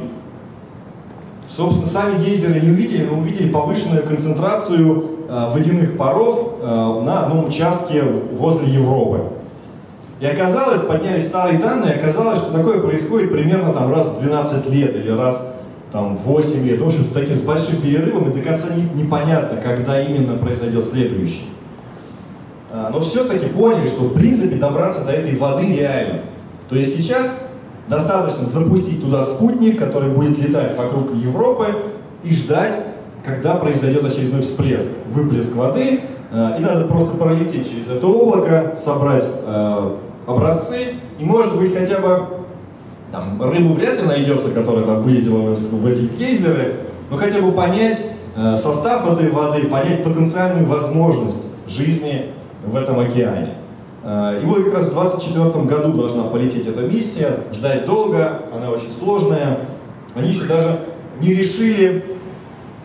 Собственно, сами гейзеры не увидели, но увидели повышенную концентрацию водяных паров на одном участке возле Европы. И оказалось, подняли старые данные, оказалось, что такое происходит примерно там, раз в 12 лет или раз там, в 8 лет. В общем, с таким с большим перерывом и до конца непонятно, когда именно произойдет следующее. Но все-таки поняли, что в принципе добраться до этой воды реально. То есть сейчас достаточно запустить туда спутник, который будет летать вокруг Европы и ждать, когда произойдет очередной всплеск, выплеск воды. И надо просто пролететь через это облако, собрать образцы, и может быть хотя бы там, рыбу вряд ли найдется, которая там вылетела в эти гейзеры, но хотя бы понять состав этой воды, понять потенциальную возможность жизни в этом океане. И вот как раз в 2024 году должна полететь эта миссия, ждать долго, она очень сложная. Они еще даже не решили,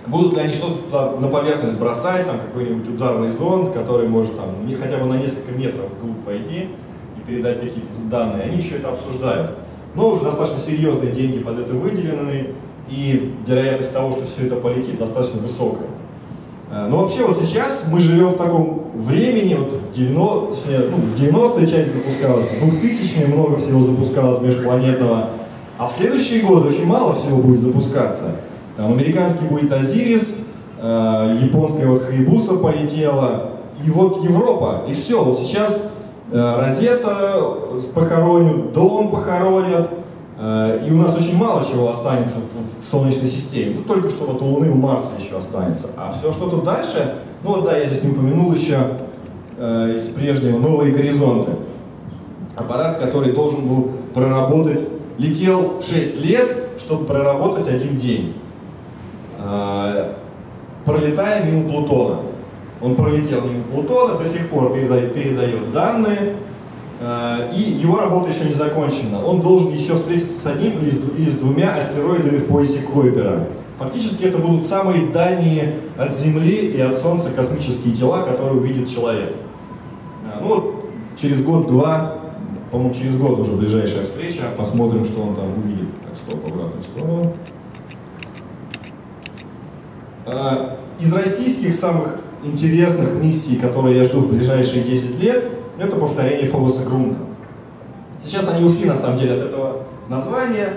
будут ли они что-то на поверхность бросать, там какой-нибудь ударный зонд, который может там, хотя бы на несколько метров вглубь войти и передать какие-то данные. Они еще это обсуждают. Но уже достаточно серьезные деньги под это выделены, и вероятность того, что все это полетит, достаточно высокая. Но вообще вот сейчас мы живем в таком времени, вот в 90-е часть запускалась, в 2000-е много всего запускалось межпланетного, а в следующие годы очень мало всего будет запускаться. Там американский будет Азирис, японская вот Хаябуса полетела, и вот Европа, и все. Вот сейчас Розетта похоронят, Дом похоронят, и у нас очень мало чего останется в Солнечной системе. Ну, только что вот у Луны, у Марса еще останется. А все что-то дальше, ну да, я здесь не упомянул еще из прежнего «Новые горизонты». Аппарат, который должен был проработать, летел 6 лет, чтобы проработать один день. Пролетая мимо Плутона. Он пролетел мимо Плутона, до сих пор передает данные. И его работа еще не закончена. Он должен еще встретиться с одним или с двумя астероидами в поясе Койпера. Фактически это будут самые дальние от Земли и от Солнца космические тела, которые увидит человек. Ну вот через год-два, по-моему, через год уже ближайшая встреча, посмотрим, что он там увидит. Так, стоп, обратно, стоп. Из российских самых интересных миссий, которые я жду в ближайшие 10 лет, это повторение Фобоса-Грунта. Сейчас они ушли, на самом деле, от этого названия,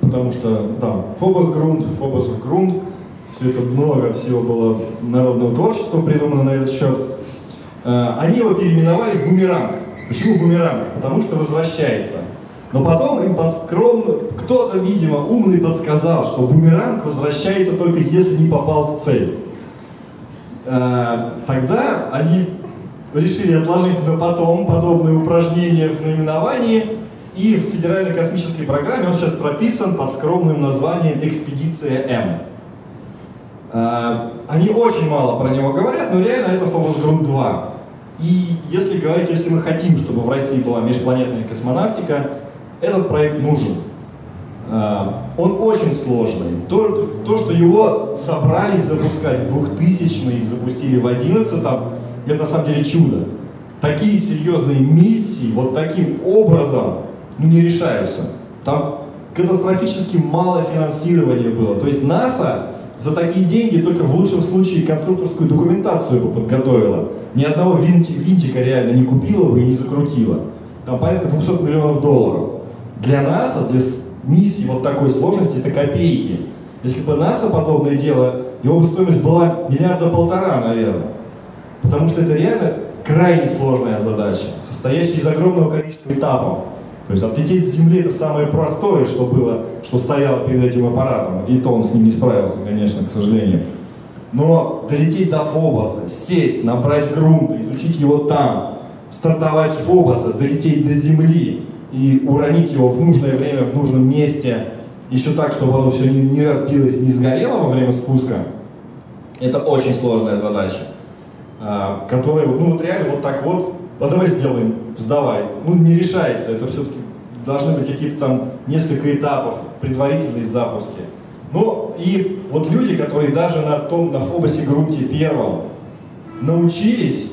потому что там Фобос-Грунт, Фобос-Грунт, все это много всего было народного творчества придумано на этот счет. Они его переименовали в бумеранг. Почему бумеранг? Потому что возвращается. Но потом им поскромно, кто-то, видимо, умный подсказал, что бумеранг возвращается только если не попал в цель. Тогда они решили отложить на потом подобные упражнения в наименовании, и в Федеральной космической программе он сейчас прописан под скромным названием «Экспедиция М». Они очень мало про него говорят, но реально это Фобос-Грунт-2. И если говорить, если мы хотим, чтобы в России была межпланетная космонавтика, этот проект нужен. Он очень сложный. То, что его собрались запускать в 2000-е и запустили в 2011-м, это на самом деле чудо. Такие серьезные миссии вот таким образом не решаются. Там катастрофически мало финансирования было. То есть НАСА за такие деньги только в лучшем случае конструкторскую документацию бы подготовила. Ни одного винтика реально не купила бы и не закрутила. Там порядка $200 миллионов. Для НАСА, для миссии вот такой сложности, это копейки. Если бы НАСА подобное дело, его бы стоимость была 1,5 миллиарда, наверное. Потому что это реально крайне сложная задача, состоящая из огромного количества этапов. То есть отлететь с Земли — это самое простое, что было, что стояло перед этим аппаратом. И то он с ним не справился, конечно, к сожалению. Но долететь до Фобоса, сесть, набрать грунт, изучить его там, стартовать с Фобоса, долететь до Земли и уронить его в нужное время, в нужном месте, еще так, чтобы оно все не разбилось, не сгорело во время спуска, это очень сложная задача, которая, ну вот реально вот так вот, а давай сделаем, сдавай, ну не решается, это все-таки должны быть какие-то там несколько этапов, предварительные запуски. Ну и вот люди, которые даже на Фобосе-Грунте первом научились,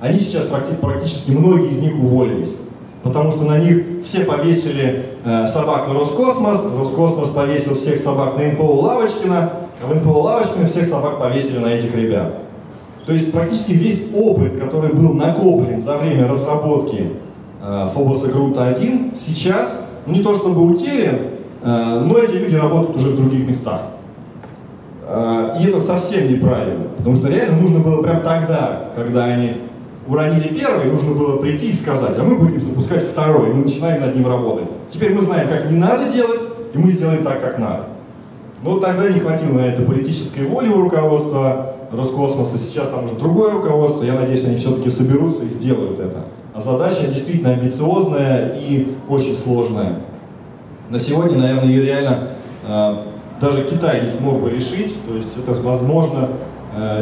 они сейчас практически многие из них уволились. Потому что на них все повесили собак на Роскосмос, Роскосмос повесил всех собак на НПО Лавочкина, а в НПО Лавочкина всех собак повесили на этих ребят. То есть практически весь опыт, который был накоплен за время разработки Фобоса-Грунта-1, сейчас не то чтобы утерян, но эти люди работают уже в других местах. И это совсем неправильно, потому что реально нужно было прям тогда, когда они уронили первый, нужно было прийти и сказать, а мы будем запускать второй, и мы начинаем над ним работать. Теперь мы знаем, как не надо делать, и мы сделаем так, как надо. Но тогда не хватило на это политической воли у руководства Роскосмоса, сейчас там уже другое руководство, я надеюсь, они все-таки соберутся и сделают это. А задача действительно амбициозная и очень сложная. На сегодня, наверное, ее реально даже Китай не смог бы решить, то есть это возможно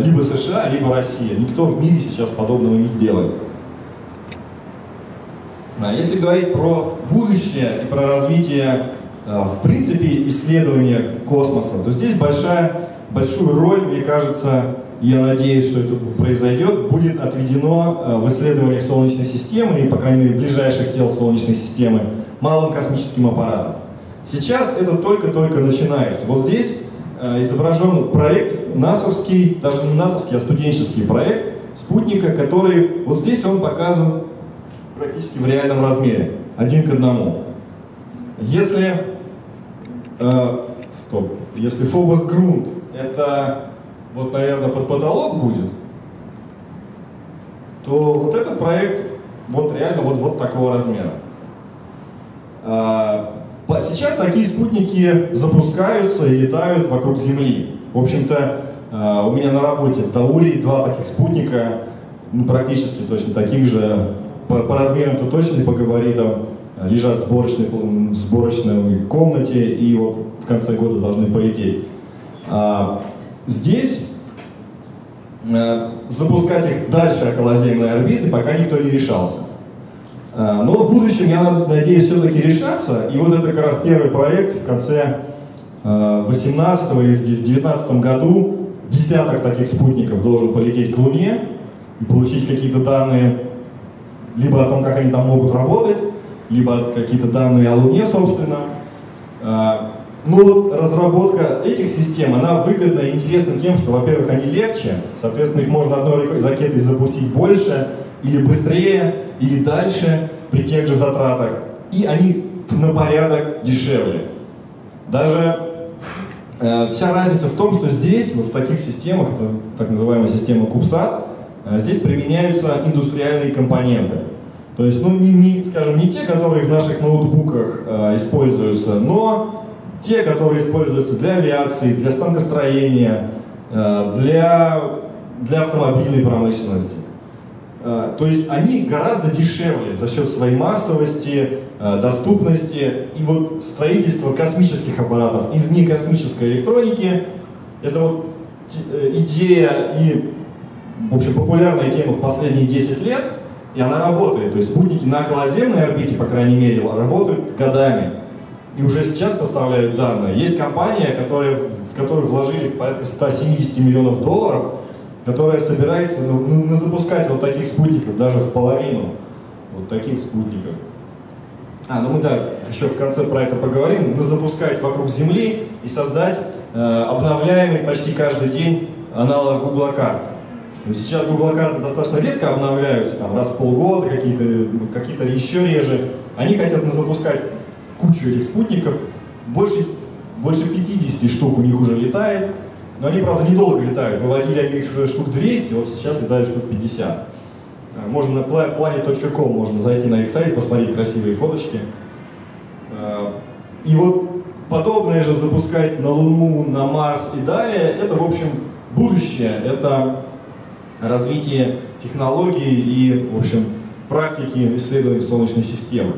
либо США, либо Россия. Никто в мире сейчас подобного не сделает. А если говорить про будущее и про развитие, в принципе, исследования космоса, то здесь большую роль, мне кажется, я надеюсь, что это произойдет, будет отведено в исследованиях Солнечной системы и, по крайней мере, ближайших тел Солнечной системы малым космическим аппаратом. Сейчас это только-только начинается. Вот здесь изображен проект насовский, даже не насовский, а студенческий проект спутника, который вот здесь он показан практически в реальном размере, 1:1. Если, если Фобос-Грунт это вот, наверное, под потолок будет, то вот этот проект вот реально вот такого размера. Сейчас такие спутники запускаются и летают вокруг Земли. В общем-то, у меня на работе в Даури 2 таких спутника, ну, практически точно таких же, по размерам-то точно, по габаритам, лежат в сборочной комнате и вот в конце года должны полететь. Здесь запускать их дальше околоземной орбиты пока никто не решался. Но в будущем, я надеюсь, все-таки решаться. И вот это как раз первый проект в конце 2018 или 2019 году. Десяток таких спутников должен полететь к Луне и получить какие-то данные либо о том, как они там могут работать, либо какие-то данные о Луне, собственно. Но вот разработка этих систем, она выгодна и интересна тем, что, во-первых, они легче, соответственно, их можно одной ракетой запустить больше, или быстрее, или дальше при тех же затратах, и они на порядок дешевле. Даже вся разница в том, что здесь, вот в таких системах, это так называемая система CubeSat, здесь применяются индустриальные компоненты. То есть, ну, скажем, не те, которые в наших ноутбуках используются, но те, которые используются для авиации, для станкостроения, для автомобильной промышленности. То есть они гораздо дешевле за счет своей массовости, доступности. И вот строительство космических аппаратов из некосмической электроники — это вот идея и, в общем, популярная тема в последние 10 лет, и она работает. То есть спутники на околоземной орбите, по крайней мере, работают годами. И уже сейчас поставляют данные. Есть компания, в которую вложили порядка 170 миллионов долларов, которая собирается запускать вот таких спутников, даже в половину вот таких спутников. Ну мы, да, еще в конце про это поговорим. Запускать вокруг Земли и создать обновляемый почти каждый день аналог Гугла-карт. Сейчас Гугла-карты достаточно редко обновляются, там, раз в полгода, какие-то еще реже. Они хотят запускать кучу этих спутников, больше 50 штук у них уже летает, но они, правда, недолго летают, выводили они их уже штук 200, вот сейчас летают штук 50. Можно на planet.com, можно зайти на их сайт, посмотреть красивые фоточки. И вот подобное же запускать на Луну, на Марс и далее, это, в общем, будущее, это развитие технологий и, в общем, практики исследований Солнечной системы.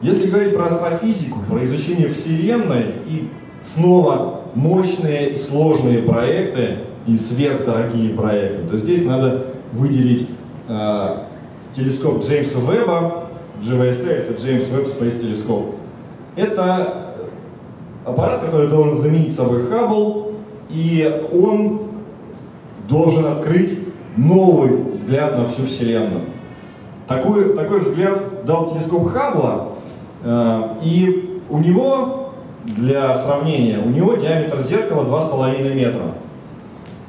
Если говорить про астрофизику, про изучение Вселенной и снова мощные и сложные проекты и сверхдорогие проекты, то здесь надо выделить телескоп Джеймса Веба, JWST, это James Webb Space Telescope. Это аппарат, который должен заменить собой Хаббл, и он должен открыть новый взгляд на всю Вселенную. Такой взгляд дал телескоп Хаббла, и у него, для сравнения, у него диаметр зеркала 2,5 метра.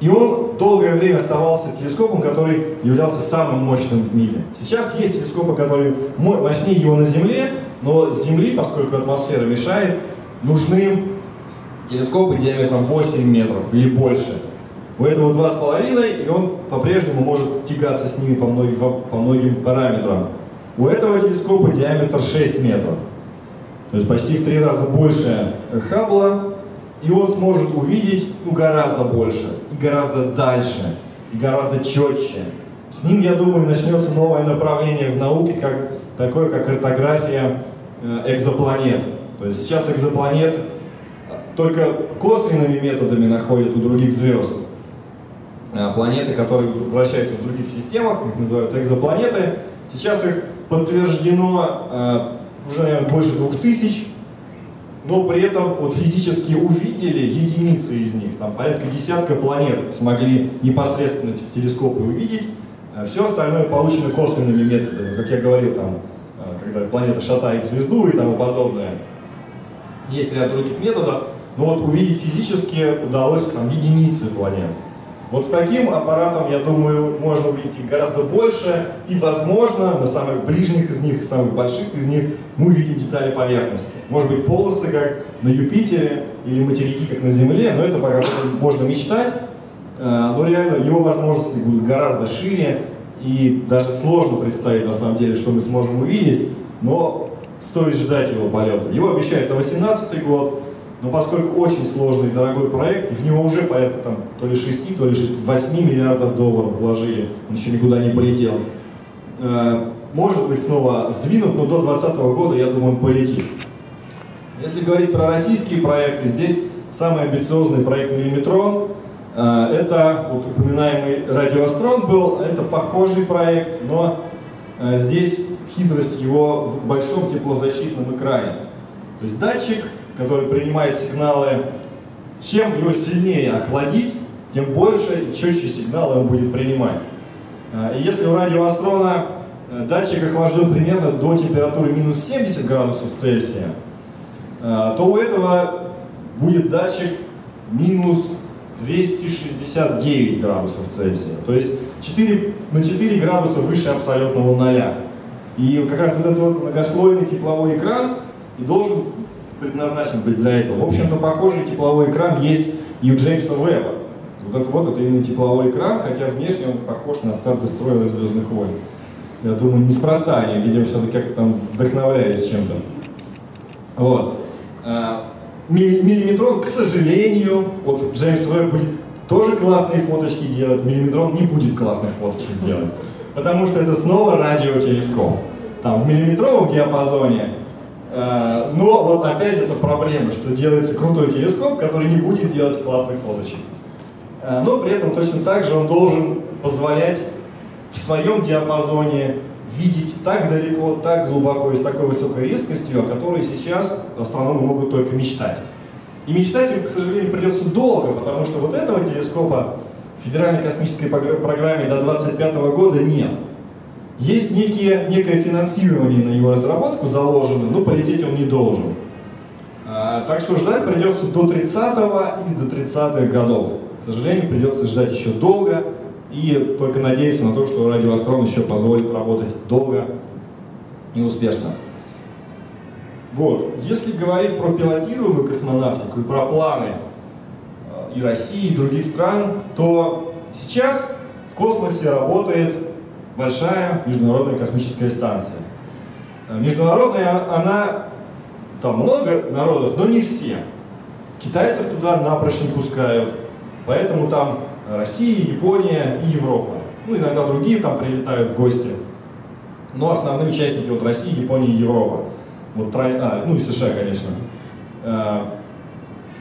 И он долгое время оставался телескопом, который являлся самым мощным в мире. Сейчас есть телескопы, которые мощнее его на Земле, но с Земли, поскольку атмосфера мешает, нужны телескопы диаметром 8 метров или больше. У этого 2,5, и он по-прежнему может тягаться с ними по многим параметрам. У этого телескопа диаметр 6 метров. То есть почти в 3 раза больше Хаббла, и он сможет увидеть гораздо больше, и гораздо дальше, и гораздо четче. С ним, я думаю, начнется новое направление в науке, такое как картография экзопланет. То есть сейчас экзопланет только косвенными методами находят у других звезд. Планеты, которые вращаются в других системах, их называют экзопланеты. Сейчас их подтверждено уже, наверное, больше 2000, но при этом вот физически увидели единицы из них, там порядка десятка планет смогли непосредственно в телескопы увидеть. Все остальное получено косвенными методами, как я говорил, там, когда планета шатает звезду и тому подобное. Есть ряд других методов, но вот увидеть физически удалось там единицы планет. Вот с таким аппаратом, я думаю, можно увидеть гораздо больше, и, возможно, на самых ближних из них, самых больших из них мы увидим детали поверхности. Может быть, полосы, как на Юпитере, или материки, как на Земле, но это пока можно мечтать, но реально его возможности будут гораздо шире, и даже сложно представить, на самом деле, что мы сможем увидеть, но стоит ждать его полета. Его обещают на 2018 год. Но поскольку очень сложный и дорогой проект, и в него уже порядка там, то ли 6, то ли 8 миллиардов долларов вложили, он еще никуда не полетел, может быть снова сдвинут, но до 2020 года, я думаю, он полетит. Если говорить про российские проекты, здесь самый амбициозный проект «Миллиметрон». Это вот, упоминаемый радиоастрон был, это похожий проект, но здесь хитрость его в большом теплозащитном экране. То есть датчик, который принимает сигналы, чем его сильнее охладить, тем больше и четче сигналы он будет принимать. И если у радиоастрона датчик охлажден примерно до температуры минус 70 градусов Цельсия, то у этого будет датчик минус 269 градусов Цельсия. То есть на 4 градуса выше абсолютного ноля. И как раз вот этот вот многослойный тепловой экран и должен предназначен быть для этого. В общем-то, похожий тепловой экран есть и у Джеймса Веба. Вот это именно тепловой экран, хотя внешне он похож на стар-дестройер «Звездных войн». Я думаю, неспроста они, видимо, все-таки как-то там вдохновлялись чем-то. Вот. Миллиметрон, к сожалению, вот Джеймс Веб будет тоже классные фоточки делать, Миллиметрон не будет классных фоточек делать, потому что это снова радиотелескоп. Там в миллиметровом диапазоне. Но вот опять это проблема, что делается крутой телескоп, который не будет делать классных фоточек. Но при этом точно так же он должен позволять в своем диапазоне видеть так далеко, так глубоко и с такой высокой резкостью, о которой сейчас астрономы могут только мечтать. И мечтать им, к сожалению, придется долго, потому что вот этого телескопа в Федеральной космической программе до 2025 года нет. Есть некое финансирование на его разработку заложено, но полететь он не должен. Так что ждать придется до 30-го или до 30-х годов. К сожалению, придется ждать еще долго и только надеяться на то, что радиоастрон еще позволит работать долго и успешно. Вот. Если говорить про пилотируемую космонавтику и про планы и России, и других стран, то сейчас в космосе работает большая международная космическая станция. Международная она, там много народов, но не все. Китайцев туда напрочь не пускают, поэтому там Россия, Япония и Европа. Ну, иногда другие там прилетают в гости, но основные участники вот России, Япония и Европа. Вот, ну и США, конечно.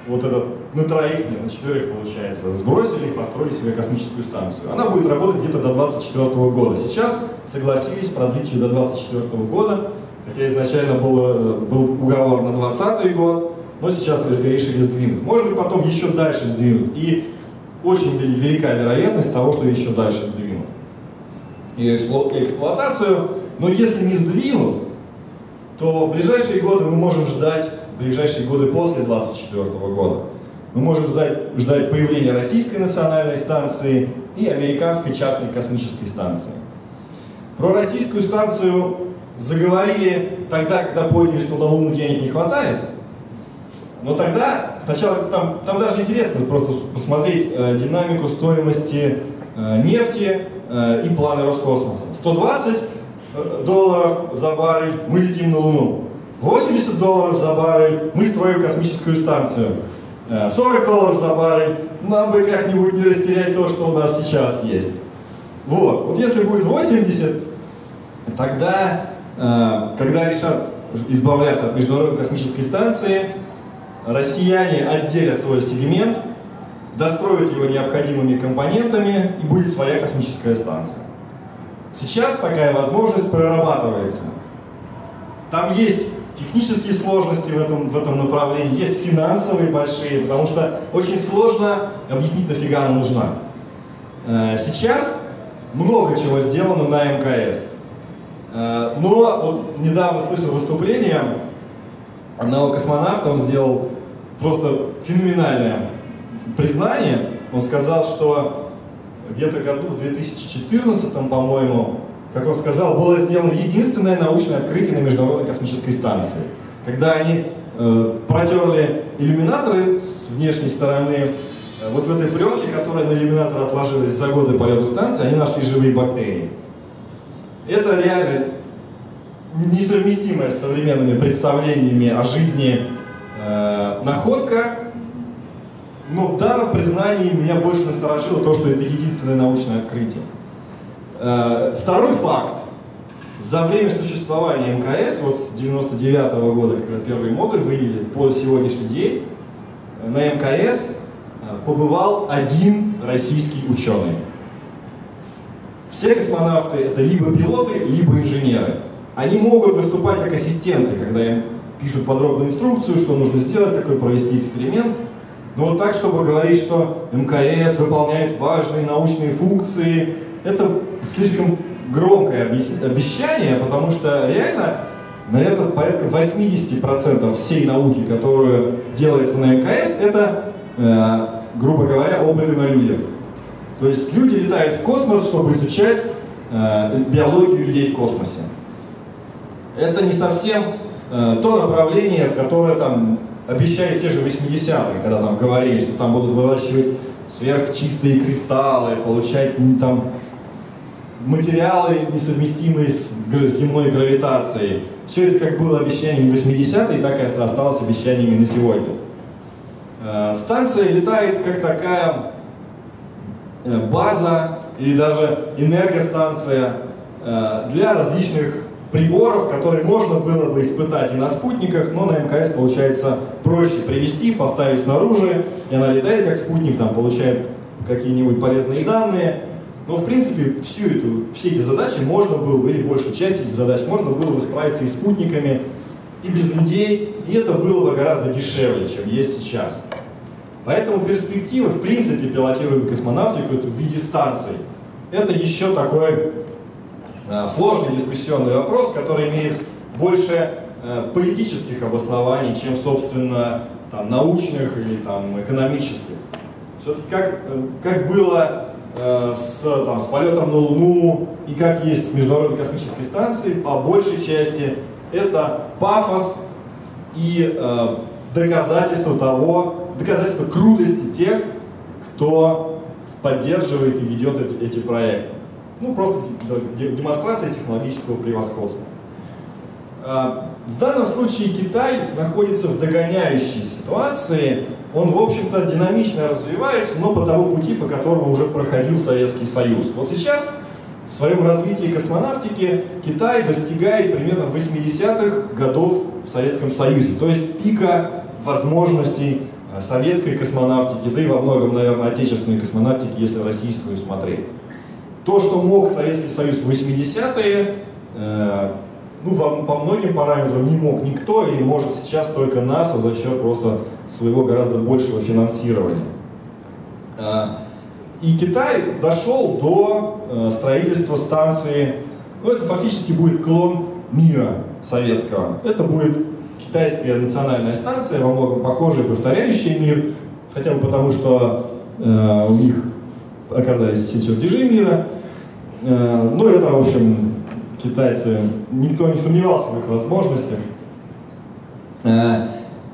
Вот этот на 4 получается, сбросили их, построили себе космическую станцию. Она будет работать где-то до 2024 года. Сейчас согласились продлить ее до 2024 года, хотя изначально был уговор на 2020 год, но сейчас решили сдвинуть. Может быть, потом еще дальше сдвинут. И очень велика вероятность того, что еще дальше сдвинут. и эксплуатацию, но если не сдвинут, то в ближайшие годы мы можем ждать, в ближайшие годы после 2024 года, мы можем ждать появления российской национальной станции и американской частной космической станции. Про российскую станцию заговорили тогда, когда поняли, что на Луну денег не хватает. Но тогда, сначала, там даже интересно просто посмотреть динамику стоимости нефти и планы Роскосмоса. 120 долларов за баррель мы летим на Луну. 80 долларов за баррель мы строим космическую станцию. 40 долларов за баррель нам бы как-нибудь не растерять то, что у нас сейчас есть. Вот если будет 80, тогда, когда решат избавляться от Международной космической станции, россияне отделят свой сегмент, достроят его необходимыми компонентами и будет своя космическая станция. Сейчас такая возможность прорабатывается. Там есть технические сложности в этом направлении, есть финансовые большие, потому что очень сложно объяснить, нафига она нужна. Сейчас много чего сделано на МКС. Но вот недавно слышал выступление одного космонавта, он сделал просто феноменальное признание. Он сказал, что где-то году в 2014, по-моему, как он сказал, было сделано единственное научное открытие на Международной космической станции. Когда они протерли иллюминаторы с внешней стороны, вот в этой пленке, которая на иллюминатор отложилась за годы полета станции, они нашли живые бактерии. Это реально несовместимая с современными представлениями о жизни находка. Но в данном признании меня больше насторожило то, что это единственное научное открытие. Второй факт. За время существования МКС, вот с 1999-го года, когда первый модуль вывели, по сегодняшний день, на МКС побывал один российский ученый. Все космонавты — это либо пилоты, либо инженеры. Они могут выступать как ассистенты, когда им пишут подробную инструкцию, что нужно сделать, какой провести эксперимент. Но вот так, чтобы говорить, что МКС выполняет важные научные функции, это слишком громкое обещание, потому что реально, наверное, порядка 80% всей науки, которую делается на МКС, это, грубо говоря, опыты на людях. То есть люди летают в космос, чтобы изучать биологию людей в космосе. Это не совсем то направление, которое там обещали в те же 80-е, когда там говорили, что там будут выращивать сверхчистые кристаллы, получать там материалы, несовместимые с земной гравитацией. Все это как было обещаниями в 80-е, так и осталось обещаниями на сегодня. Станция летает как такая база или даже энергостанция для различных приборов, которые можно было бы испытать и на спутниках, но на МКС получается проще привести, поставить снаружи, и она летает как спутник, там получает какие-нибудь полезные данные. Но в принципе все эти задачи можно было бы, или большую часть этих задач можно было бы справиться и спутниками, и без людей, и это было бы гораздо дешевле, чем есть сейчас. Поэтому перспективы, в принципе, пилотируемой космонавтику в виде станций, это еще такой сложный дискуссионный вопрос, который имеет больше политических обоснований, чем, собственно, там, научных или там, экономических. Все-таки как было с полетом на Луну и как есть с Международной космической станцией, по большей части это пафос и доказательство крутости тех, кто поддерживает и ведет эти проекты. Ну, просто демонстрация технологического превосходства. В данном случае Китай находится в догоняющей ситуации. Он, в общем-то, динамично развивается, но по тому пути, по которому уже проходил Советский Союз. Вот сейчас в своем развитии космонавтики Китай достигает примерно 80-х годов в Советском Союзе, то есть пика возможностей советской космонавтики, да и во многом, наверное, отечественной космонавтики, если российскую смотреть. То, что мог Советский Союз в 80-е, по многим параметрам не мог никто, или может сейчас только НАСА за счет просто своего гораздо большего финансирования. И Китай дошел до строительства станции, ну это фактически будет клон Мира советского. Это будет китайская национальная станция, во многом похожая, повторяющая Мир, хотя бы потому, что у них оказались все чертежи Мира. Ну это, в общем, китайцы, никто не сомневался в их возможностях.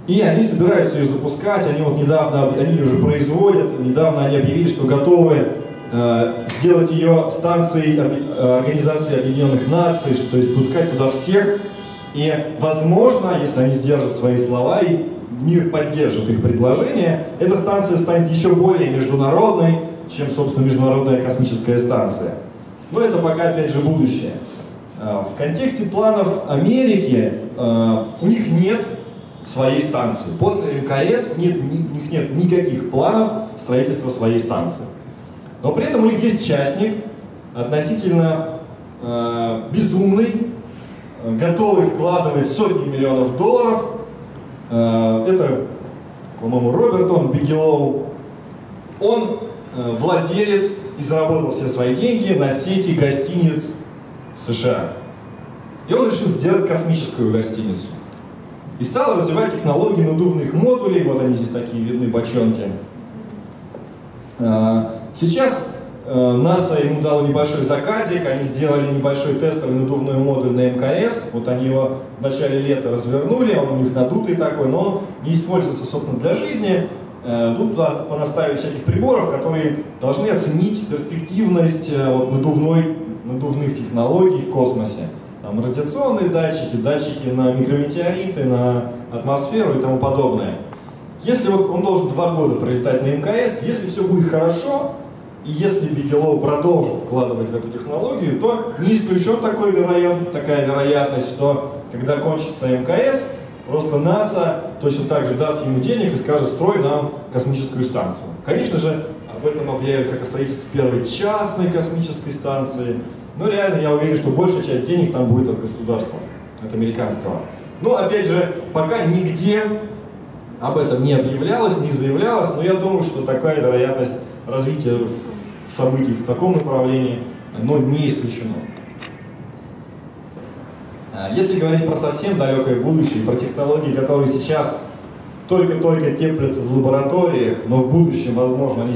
И они собираются ее запускать, они вот недавно, они уже производят, недавно они объявили, что готовы сделать ее станцией Организации Объединенных Наций, то есть пускать туда всех. И, возможно, если они сдержат свои слова и мир поддержит их предложение, эта станция станет еще более международной, чем, собственно, Международная космическая станция. Но это пока, опять же, будущее. В контексте планов Америки у них нет своей станции. После МКС у них нет никаких планов строительства своей станции. Но при этом у них есть частник, относительно безумный, готовый вкладывать сотни миллионов долларов. Это, по-моему, Робертон Бигелоу. Он владелец и заработал все свои деньги на сети гостиниц в США. И он решил сделать космическую гостиницу. И стал развивать технологии надувных модулей. Вот они здесь такие видны, бочонки. Сейчас НАСА ему дало небольшой заказик. Они сделали небольшой тестовый надувной модуль на МКС. Вот они его в начале лета развернули. Он у них надутый такой, но он не используется, собственно, для жизни. Тут туда понаставили всяких приборов, которые должны оценить перспективность вот, надувных технологий в космосе. Там радиационные датчики, датчики на микрометеориты, на атмосферу и тому подобное. Если вот он должен 2 года пролетать на МКС, если все будет хорошо, и если Бигелоу продолжит вкладывать в эту технологию, то не исключен такая вероятность, что когда кончится МКС, просто НАСА точно так же даст ему денег и скажет: строй нам космическую станцию. Конечно же, об этом объявят как о строительстве первой частной космической станции. Но реально я уверен, что большая часть денег там будет от государства, от американского. Но опять же, пока нигде об этом не объявлялось, не заявлялось, но я думаю, что такая вероятность развития событий в таком направлении, но не исключена. Если говорить про совсем далекое будущее, про технологии, которые сейчас только-только теплятся в лабораториях, но в будущем, возможно, они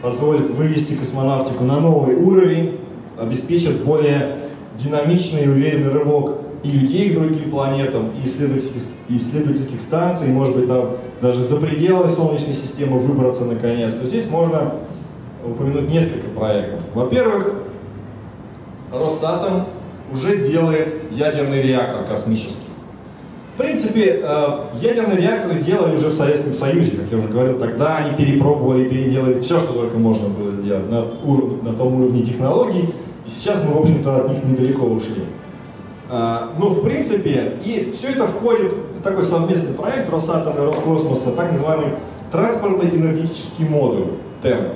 позволят вывести космонавтику на новый уровень, обеспечат более динамичный и уверенный рывок и людей к другим планетам, и исследовательских станций, может быть, там даже за пределы Солнечной системы выбраться наконец. То здесь можно упомянуть несколько проектов. Во-первых, Росатом уже делает ядерный реактор космический. В принципе, ядерные реакторы делали уже в Советском Союзе, как я уже говорил, тогда они перепробовали, переделали все, что только можно было сделать на том уровне технологий, и сейчас мы, в общем-то, от них недалеко ушли. Но, в принципе, и все это входит в такой совместный проект Росатома и Роскосмоса, так называемый транспортный энергетический модуль, ТЭМ.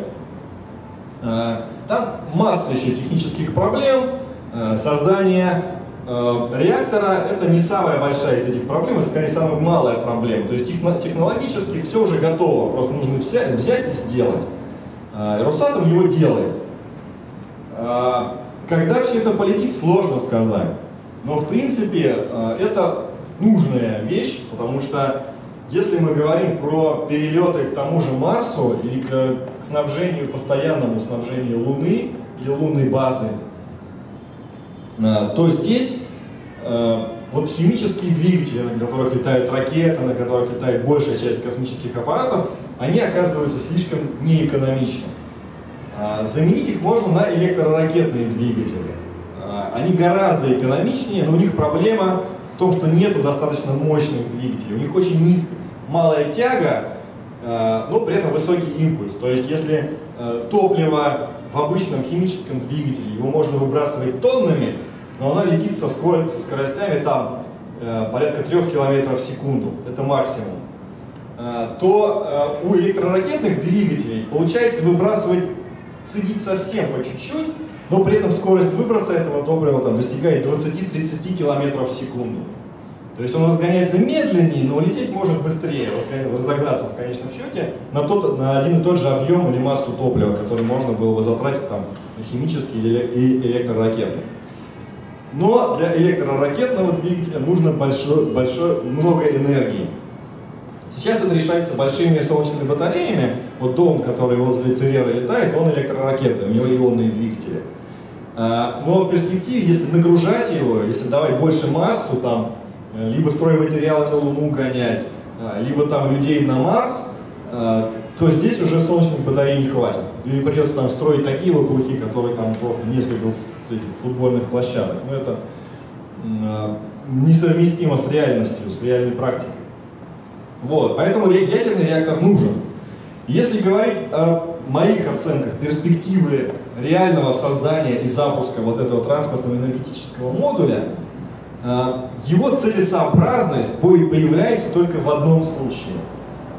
Там масса еще технических проблем, создание реактора — это не самая большая из этих проблем, это, скорее, самая малая проблема. То есть технологически все уже готово, просто нужно взять и сделать. Росатом его делает. Когда все это полетит, сложно сказать. Но, в принципе, это нужная вещь, потому что если мы говорим про перелеты к тому же Марсу или к снабжению, постоянному снабжению Луны или лунной базы, то здесь вот химические двигатели, на которых летают ракеты, на которых летает большая часть космических аппаратов, они оказываются слишком неэкономичны. Заменить их можно на электроракетные двигатели. Они гораздо экономичнее, но у них проблема в том, что нету достаточно мощных двигателей. У них очень малая тяга, но при этом высокий импульс. То есть если топливо в обычном химическом двигателе, его можно выбрасывать тоннами, но она летит со скоростями там порядка 3 км в секунду, это максимум, то у электроракетных двигателей получается цедить совсем по чуть-чуть, но при этом скорость выброса этого топлива там достигает 20-30 км в секунду. То есть он разгоняется медленнее, но улететь может быстрее, разогнаться в конечном счете на один и тот же объем или массу топлива, который можно было бы затратить там, на химический и электроракетный. Но для электроракетного двигателя нужно много энергии. Сейчас это решается большими солнечными батареями. Вот дом, который возле Церера летает, он электроракетный, у него ионные двигатели. Но в перспективе, если нагружать его, если давать больше массу, там, либо стройматериалы на Луну гонять, либо там людей на Марс, то здесь уже солнечных батарей не хватит. Или придется там строить такие лопухи, которые там просто несколько этих футбольных площадок. Но это несовместимо с реальностью, с реальной практикой. Вот. Поэтому ядерный реактор нужен. Если говорить о моих оценках перспективы реального создания и запуска вот этого транспортного энергетического модуля, его целесообразность появляется только в одном случае.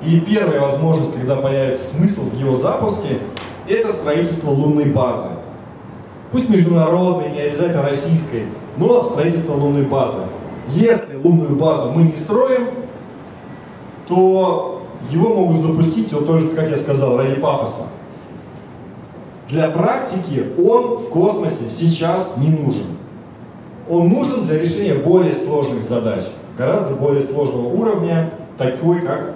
И первая возможность, когда появится смысл в его запуске, это строительство лунной базы. Пусть международной, не обязательно российской, но строительство лунной базы. Если лунную базу мы не строим, то его могут запустить, вот тоже, как я сказал, ради пафоса. Для практики он в космосе сейчас не нужен. Он нужен для решения более сложных задач, гораздо более сложного уровня, такой как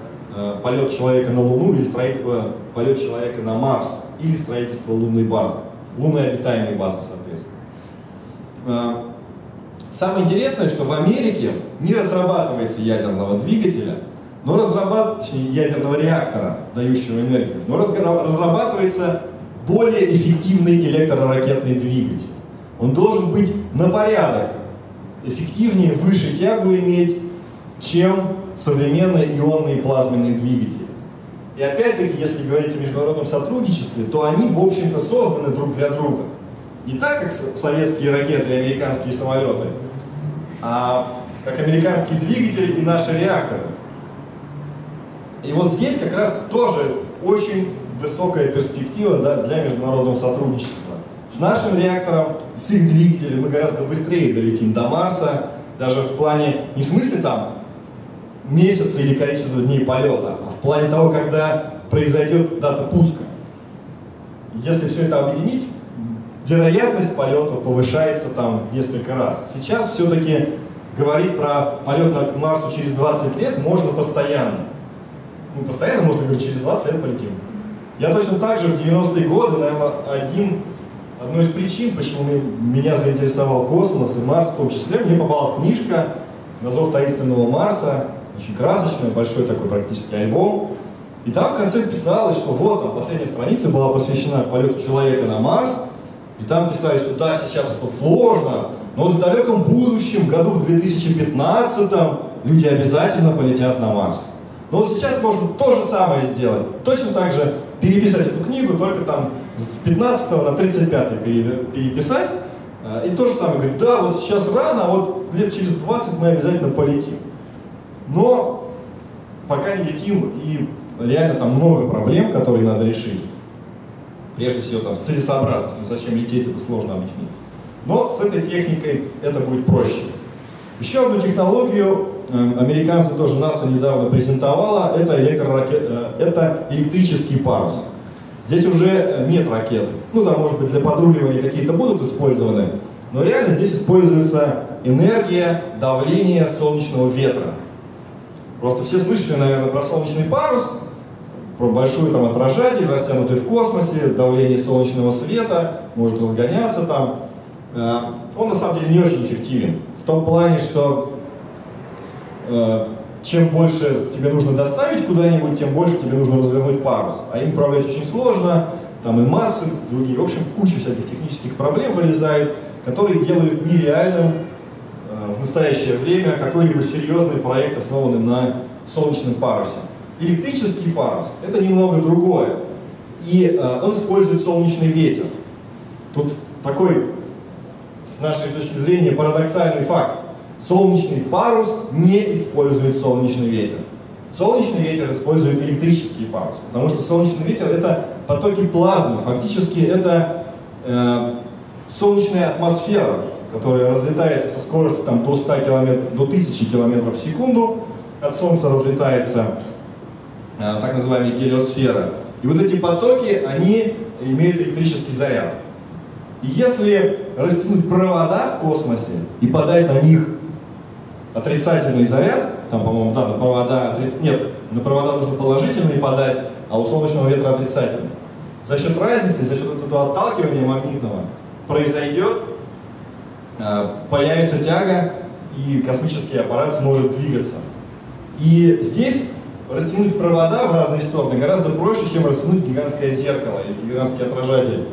полет человека на Луну или полет человека на Марс, или строительство лунной базы, лунной обитаемой базы, соответственно. Самое интересное, что в Америке не разрабатывается ядерного двигателя, но ядерного реактора, дающего энергию, но разрабатывается более эффективный электроракетный двигатель. Он должен быть на порядок эффективнее, выше тягу иметь, чем современные ионные и плазменные двигатели. И опять-таки, если говорить о международном сотрудничестве, то они, в общем-то, созданы друг для друга. Не так, как советские ракеты и американские самолеты, а как американские двигатели и наши реакторы. И вот здесь как раз тоже очень высокая перспектива, да, для международного сотрудничества. С нашим реактором, с их двигателем мы гораздо быстрее долетим до Марса, даже в плане, не в смысле там месяца или количества дней полета, а в плане того, когда произойдет дата пуска. Если все это объединить, вероятность полета повышается там в несколько раз. Сейчас все-таки говорить про полет к Марсу через 20 лет можно постоянно. Ну, постоянно можно говорить, через 20 лет полетим. Я точно так же в 90-е годы, наверное, одной из причин, почему меня заинтересовал космос и Марс в том числе, мне попалась книжка «Зов таинственного Марса», очень красочная, большой такой практически альбом. И там в конце писалось, что вот, там последняя страница была посвящена полету человека на Марс. И там писали, что да, сейчас это сложно, но вот в далеком будущем, году в 2015, люди обязательно полетят на Марс. Но вот сейчас можно то же самое сделать, точно так же переписать эту книгу, только там с 15 на 35 переписать. И то же самое, говорит, да, вот сейчас рано, а вот лет через 20 мы обязательно полетим. Но пока не летим, и реально там много проблем, которые надо решить. Прежде всего там с целесообразностью, зачем лететь, это сложно объяснить. Но с этой техникой это будет проще. Еще одну технологию американцы тоже НАСА недавно презентовала, это электрический парус. Здесь уже нет ракет. Ну да, может быть, для подруливания какие-то будут использованы, но реально здесь используется энергия, давление солнечного ветра. Просто все слышали, наверное, про солнечный парус, про большой там отражатель, растянутый в космосе, давление солнечного света, может разгоняться там. Он на самом деле не очень эффективен. В том плане, что чем больше тебе нужно доставить куда-нибудь, тем больше тебе нужно развернуть парус. А им управлять очень сложно, там и массы, другие, в общем, куча всяких технических проблем вылезает, которые делают нереальным в настоящее время какой-либо серьезный проект, основанный на солнечном парусе. Электрический парус — это немного другое, и он использует солнечный ветер. Тут такой, с нашей точки зрения, парадоксальный факт. Солнечный парус не использует солнечный ветер. Солнечный ветер использует электрический парус, потому что солнечный ветер — это потоки плазмы, фактически это солнечная атмосфера, которая разлетается со скоростью там, до 100 километров, до 1000 километров в секунду. От Солнца разлетается так называемая гелиосфера. И вот эти потоки, они имеют электрический заряд. И если растянуть провода в космосе и подать на них отрицательный заряд, там, по-моему, да, на провода, нет, на провода нужно положительный подать, а у солнечного ветра отрицательный. За счет разницы, за счет этого отталкивания магнитного произойдет, появится тяга, и космический аппарат сможет двигаться. И здесь растянуть провода в разные стороны гораздо проще, чем растянуть гигантское зеркало или гигантский отражатель.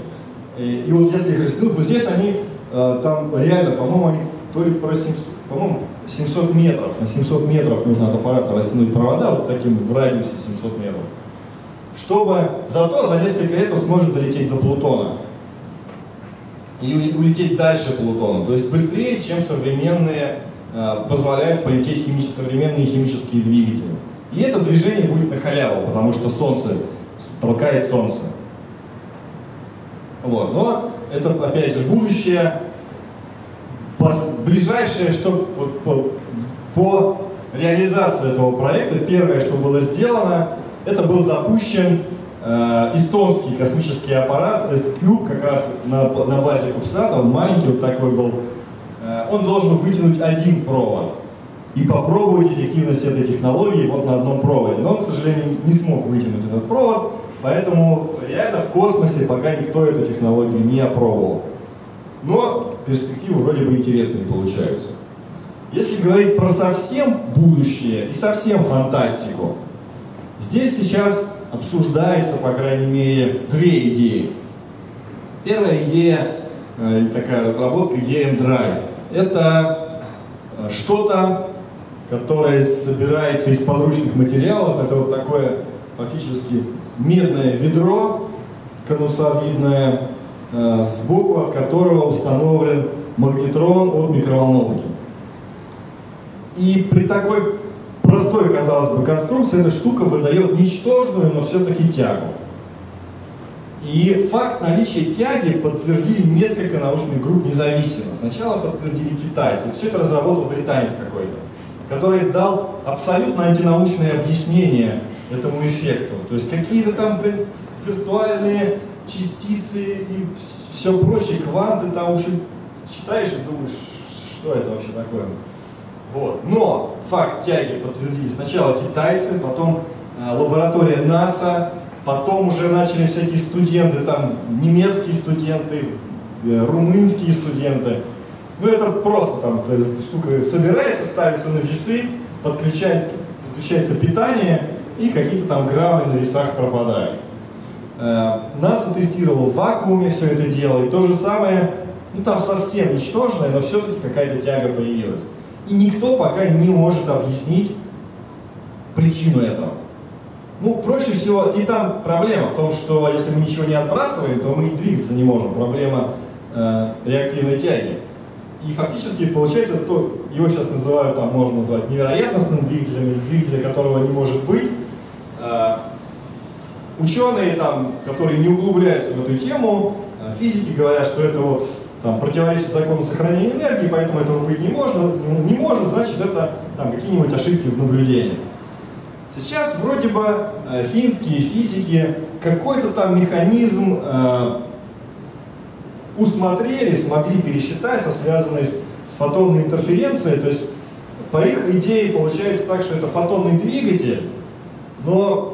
И вот если их растянуть, ну здесь они, там реально, по-моему, они то ли про 700, по-моему, 700 метров. На 700 метров нужно от аппарата растянуть провода, вот таким в радиусе 700 метров. Чтобы зато за несколько лет он сможет долететь до Плутона. Или улететь дальше Плутона. То есть быстрее, чем современные, позволяют полететь современные химические двигатели. И это движение будет на халяву, потому что Солнце толкает Солнце. Вот. Но это, опять же, будущее. Ближайшее, что вот, по реализации этого проекта, первое, что было сделано, это был запущен эстонский космический аппарат Cube, как раз на базе Кубсата, он маленький вот такой был. Он должен вытянуть один провод и попробовать эффективность этой технологии вот на одном проводе. Но он, к сожалению, не смог вытянуть этот провод, поэтому реально в космосе пока никто эту технологию не опробовал. Но перспективы вроде бы интересные получаются. Если говорить про совсем будущее и совсем фантастику, здесь сейчас обсуждается, по крайней мере, две идеи. Первая идея, такая разработка EM-Drive. Это что-то, которое собирается из подручных материалов. Это вот такое фактически медное ведро, конусовидное, сбоку от которого установлен магнитрон от микроволновки. И при такой простой, казалось бы, конструкции эта штука выдает ничтожную, но все-таки тягу. И факт наличия тяги подтвердили несколько научных групп независимо. Сначала подтвердили китайцы, все это разработал британец какой-то, который дал абсолютно антинаучное объяснение этому эффекту. То есть какие-то там виртуальные частицы и все прочее, кванты, там, в общем, читаешь и думаешь, что это вообще такое. Вот. Но факт тяги подтвердили сначала китайцы, потом лаборатория НАСА, потом уже начали всякие студенты, там немецкие студенты, румынские студенты. Ну это просто там штука собирается, ставится на весы, подключается питание и какие-то там граммы на весах пропадают. НАСА тестировал в вакууме все это дело, и то же самое, ну там совсем ничтожное, но все-таки какая-то тяга появилась. И никто пока не может объяснить причину этого. Ну, проще всего, и там проблема в том, что если мы ничего не отбрасываем, то мы и двигаться не можем. Проблема реактивной тяги. И фактически получается, то, его сейчас называют, там можно назвать невероятностным двигателем, или двигателя, которого не может быть. Ученые, там, которые не углубляются в эту тему, физики говорят, что это вот, там, противоречит закону сохранения энергии, поэтому этого быть не может, значит это какие-нибудь ошибки в наблюдении. Сейчас вроде бы финские физики какой-то там механизм усмотрели, смогли пересчитать, связанный с фотонной интерференцией. То есть по их идее получается так, что это фотонный двигатель, но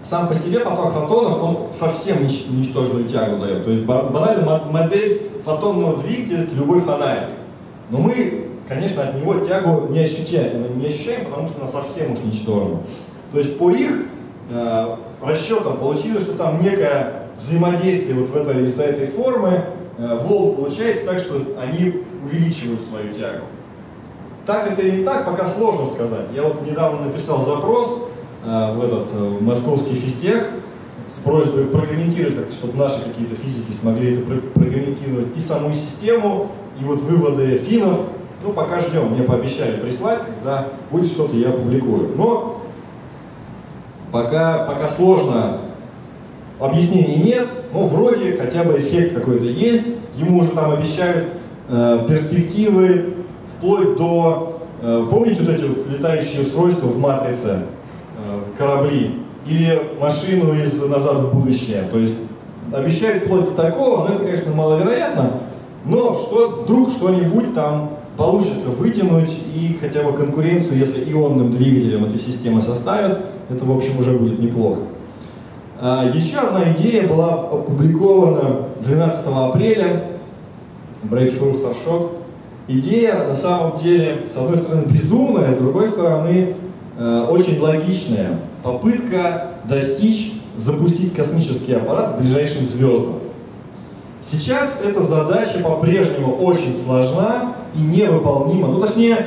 сам по себе поток фотонов, он совсем ничтожную тягу дает. То есть банальная модель фотонного двигателя — это любой фонарик. Но мы, конечно, от него тягу не ощущаем, потому что она совсем уж ничтожна. То есть по их расчетам получилось, что там некое взаимодействие вот из-за этой формы волн получается так, что они увеличивают свою тягу. Так это или не так, пока сложно сказать. Я вот недавно написал запрос в московский физтех с просьбой прокомментировать, чтобы наши какие-то физики смогли это прокомментировать, и саму систему, и вот выводы финнов. Ну, пока ждем, мне пообещали прислать, когда будет что-то, я опубликую. Но пока сложно, объяснений нет, но вроде хотя бы эффект какой-то есть, ему уже там обещают перспективы, вплоть до, помните вот эти вот летающие устройства в матрице, корабли, или машину из «Назад в будущее», то есть обещать вплоть до такого, но это, конечно, маловероятно, но что, вдруг что-нибудь там получится вытянуть и хотя бы конкуренцию, если ионным двигателем этой системы составят, это, в общем, уже будет неплохо. Еще одна идея была опубликована 12 апреля, Breakthrough Starshot. Идея, на самом деле, с одной стороны, безумная, с другой стороны, очень логичная. Попытка достичь, запустить космический аппарат к ближайшим звездам. Сейчас эта задача по-прежнему очень сложна и невыполнима. Ну, точнее,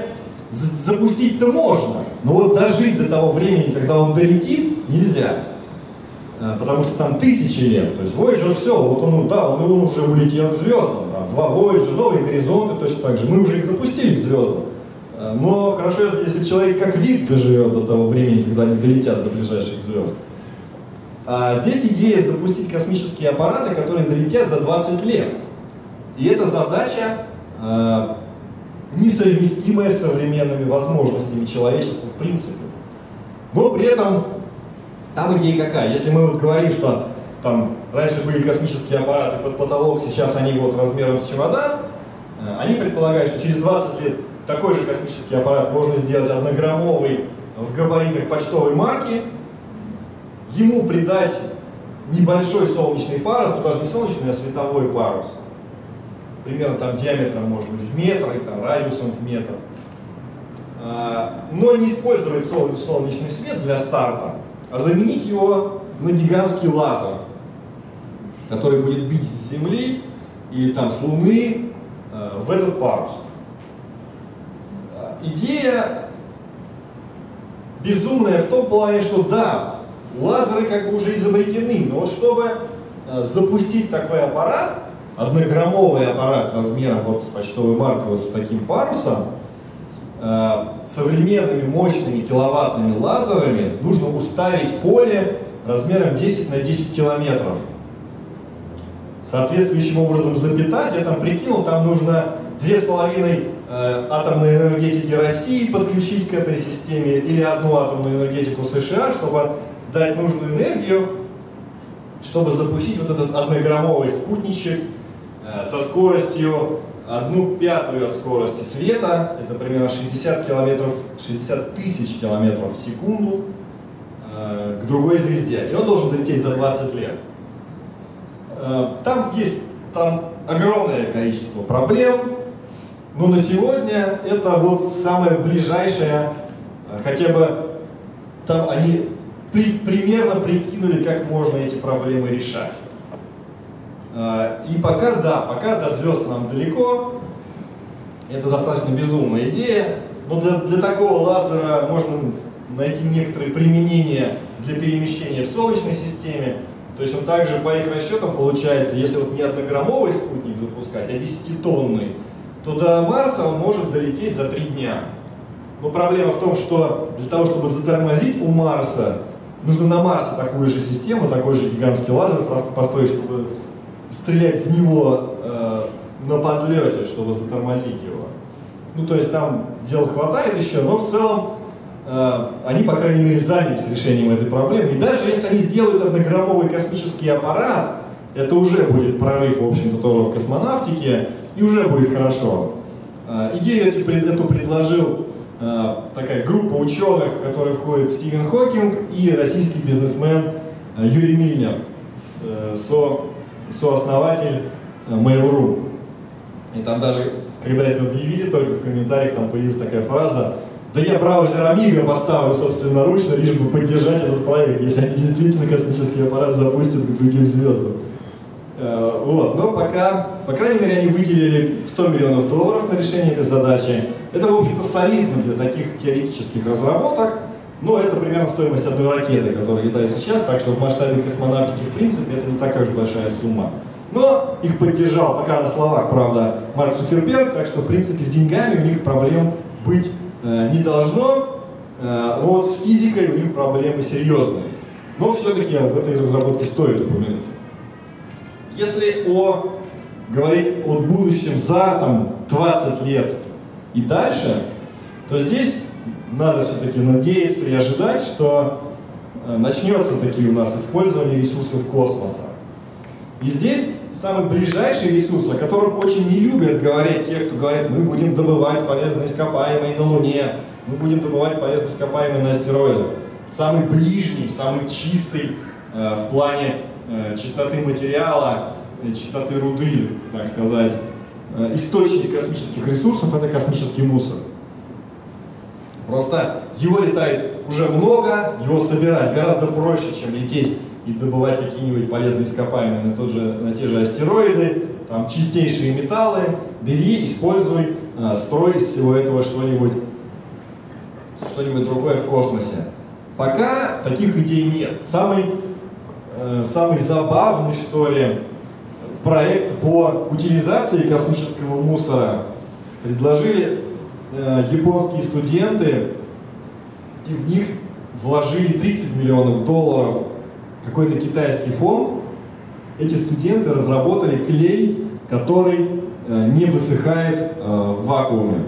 запустить-то можно, но вот дожить до того времени, когда он долетит, нельзя. Потому что там тысячи лет. То есть Voyager все, вот он, да, он уже улетел к звездам. Там два Voyager, новые горизонты, точно так же. Мы уже их запустили к звездам. Но хорошо, если человек как вид доживет до того времени, когда они долетят до ближайших звезд. А здесь идея запустить космические аппараты, которые долетят за 20 лет. И эта задача несовместимая с современными возможностями человечества в принципе. Но при этом там идея какая? Если мы вот говорим, что там раньше были космические аппараты под потолок, сейчас они вот размером с чемодан, они предполагают, что через 20 лет такой же космический аппарат можно сделать однограммовый в габаритах почтовой марки, ему придать небольшой солнечный парус, ну даже не солнечный, а световой парус, примерно там диаметром может быть в метр, или там радиусом в метр, но не использовать солнечный свет для старта, а заменить его на гигантский лазер, который будет бить с Земли или там с Луны в этот парус. Идея безумная в том плане, что да, лазеры как бы уже изобретены, но вот чтобы запустить такой аппарат, однограммовый аппарат размером вот с почтовой маркой, вот с таким парусом, современными мощными киловаттными лазерами нужно уставить поле размером 10 на 10 километров. Соответствующим образом запитать, я там прикинул, там нужно 2,5 атомной энергетики России подключить к этой системе или одну атомную энергетику США, чтобы дать нужную энергию, чтобы запустить вот этот однограммовый спутничек со скоростью 1/5 от скорости света, это примерно 60 тысяч километров в секунду, к другой звезде. И он должен долететь за 20 лет. Там есть огромное количество проблем, но на сегодня это вот самое ближайшее, хотя бы там они примерно прикинули, как можно эти проблемы решать. И пока, да, пока до звезд нам далеко, это достаточно безумная идея, но для такого лазера можно найти некоторые применения для перемещения в Солнечной системе. Точно так же по их расчетам получается, если вот не однограммовый спутник запускать, а 10-тонный, то до Марса он может долететь за 3 дня. Но проблема в том, что для того, чтобы затормозить у Марса, нужно на Марсе такую же систему, такой же гигантский лазер построить, чтобы стрелять в него на подлете, чтобы затормозить его. Ну, то есть там дел хватает еще, но в целом они, по крайней мере, занялись решением этой проблемы. И даже если они сделают однограммовый космический аппарат, это уже будет прорыв, в общем-то, тоже в космонавтике, и уже будет хорошо. Идею эту предложил такая группа ученых, в которой входит Стивен Хокинг и российский бизнесмен Юрий Мильнер, сооснователь Mail.ru. И там даже, когда это объявили, только в комментариях там появилась такая фраза: «Да я браузер Амиго поставлю собственноручно, лишь бы поддержать этот проект, если они действительно космический аппарат запустят к другим звездам». Вот. Но пока, по крайней мере, они выделили $100 миллионов на решение этой задачи. Это, в общем-то, солидно для таких теоретических разработок, но это примерно стоимость одной ракеты, которая летает сейчас, так что в масштабе космонавтики, в принципе, это не такая уж большая сумма. Но их поддержал пока на словах, правда, Марк Цукерберг, так что, в принципе, с деньгами у них проблем быть не должно, вот с физикой у них проблемы серьезные. Но все-таки об этой разработке стоит упомянуть. Если о говорить о будущем за там, 20 лет и дальше, то здесь надо все-таки надеяться и ожидать, что начнется таки у нас использование ресурсов космоса. И здесь самый ближайший ресурс, о котором очень не любят говорить те, кто говорит, мы будем добывать полезные ископаемые на Луне, мы будем добывать полезные ископаемые на астероидах. Самый ближний, самый чистый в плане чистоты материала, чистоты руды, так сказать, источник космических ресурсов — это космический мусор. Просто его летает уже много, его собирать гораздо проще, чем лететь и добывать какие-нибудь полезные ископаемые на те же астероиды, там чистейшие металлы, бери, используй, строй из всего этого что-нибудь другое в космосе. Пока таких идей нет. Самый забавный, что ли, проект по утилизации космического мусора предложили японские студенты, и в них вложили $30 миллионов. Какой-то китайский фонд. Эти студенты разработали клей, который не высыхает в вакууме.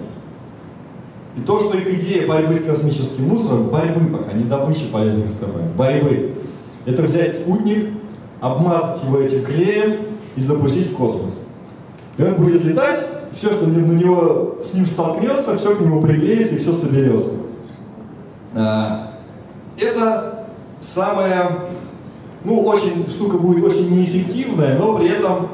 И то, что их идея борьбы с космическим мусором, борьбы пока, не добычи полезных ископаемых, борьбы, это взять спутник, обмазать его этим клеем и запустить в космос. И он будет летать, все, что на него, с ним столкнется, все к нему приклеится и все соберется. Это самая, штука будет очень неэффективная, но при этом,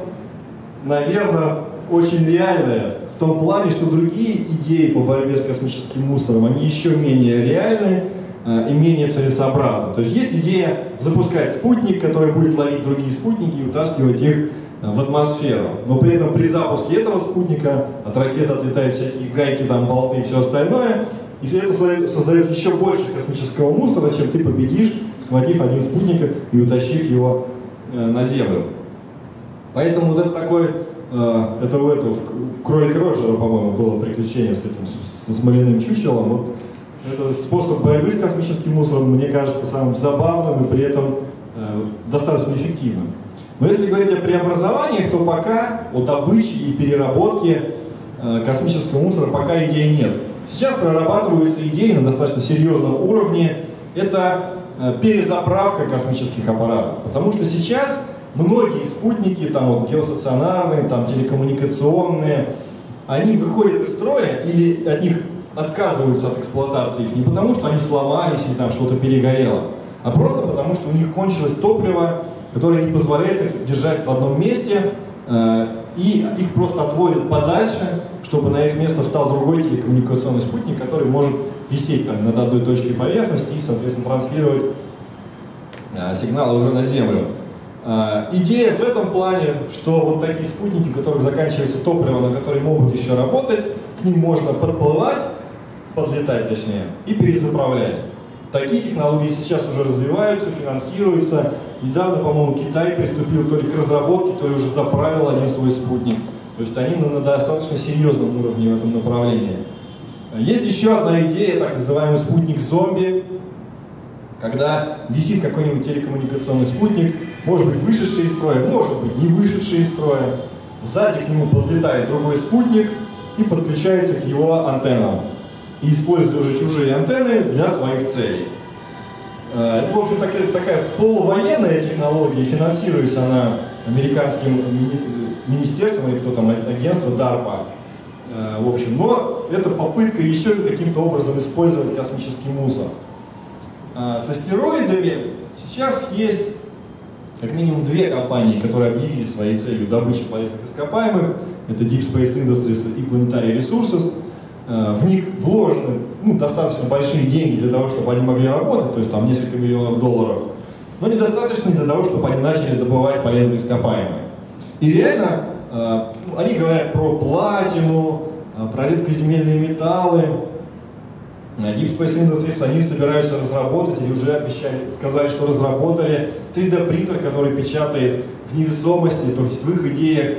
наверное, очень реальная. В том плане, что другие идеи по борьбе с космическим мусором, они еще менее реальны и менее целесообразны. То есть есть идея запускать спутник, который будет ловить другие спутники и утаскивать их в атмосферу. Но при этом при запуске этого спутника от ракеты отлетают всякие гайки, там, болты и все остальное. И это создает еще больше космического мусора, чем ты победишь, схватив один спутник и утащив его на Землю. Поэтому вот это такой... Это у этого Кролика Роджера, по-моему, было приключение с этим, со смоляным чучелом. Вот это способ борьбы с космическим мусором, мне кажется, самым забавным и при этом достаточно эффективным. Но если говорить о преобразованиях, то пока о добыче и переработке космического мусора пока идей нет. Сейчас прорабатываются идеи на достаточно серьезном уровне. Это перезаправка космических аппаратов, потому что сейчас многие спутники, там вот геостационарные, там телекоммуникационные, они выходят из строя или от них отказываются от эксплуатации их не потому, что они сломались или там что-то перегорело, а просто потому, что у них кончилось топливо, которое не позволяет их держать в одном месте, и их просто отводят подальше, чтобы на их место встал другой телекоммуникационный спутник, который может висеть там над одной точкой поверхности и, соответственно, транслировать сигналы уже на Землю. Идея в этом плане, что вот такие спутники, у которых заканчивается топливо, на которые могут еще работать, к ним можно подлетать точнее, и перезаправлять. Такие технологии сейчас уже развиваются, финансируются. Недавно, по-моему, Китай приступил то ли к разработке, то ли уже заправил один свой спутник. То есть они на достаточно серьезном уровне в этом направлении. Есть еще одна идея, так называемый спутник-зомби, когда висит какой-нибудь телекоммуникационный спутник, может быть, вышедший из строя, может быть, не вышедший из строя. Сзади к нему подлетает другой спутник и подключается к его антеннам. И использует уже чужие антенны для своих целей. Это, в общем, такая полувоенная технология, финансируется она американским министерством или кто там, агентство DARPA. В общем, но это попытка еще каким-то образом использовать космический мусор. С астероидами сейчас есть как минимум две компании, которые объявили своей целью добычу полезных ископаемых. Это Deep Space Industries и Planetary Resources. В них вложены достаточно большие деньги для того, чтобы они могли работать, то есть там несколько $миллионов, но недостаточно для того, чтобы они начали добывать полезные ископаемые. И реально они говорят про платину, про редкоземельные металлы. Deep Space Industries, они собираются разработать, или уже обещали, сказали, что разработали 3D-принтер, который печатает в невесомости, то есть в их идеях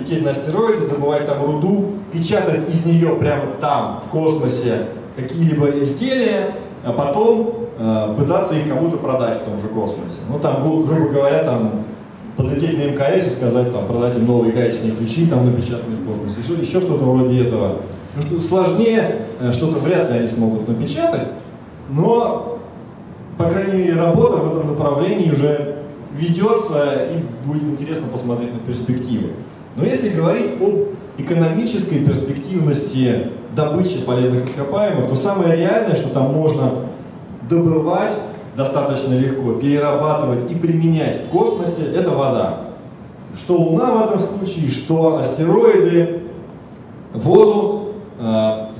лететь на астероиды, добывать там руду, печатать из нее прямо там, в космосе, какие-либо изделия, а потом пытаться их кому-то продать в том же космосе. Ну там, грубо говоря, там подлететь на МКС и сказать, там, продать им новые гаечные ключи, там, напечатанные в космосе, еще что-то вроде этого. Ну, что сложнее, что-то вряд ли они смогут напечатать, но, по крайней мере, работа в этом направлении уже ведется, и будет интересно посмотреть на перспективы. Но если говорить об экономической перспективности добычи полезных ископаемых, то самое реальное, что там можно добывать достаточно легко, перерабатывать и применять в космосе, это вода. Что Луна в этом случае, что астероиды, воду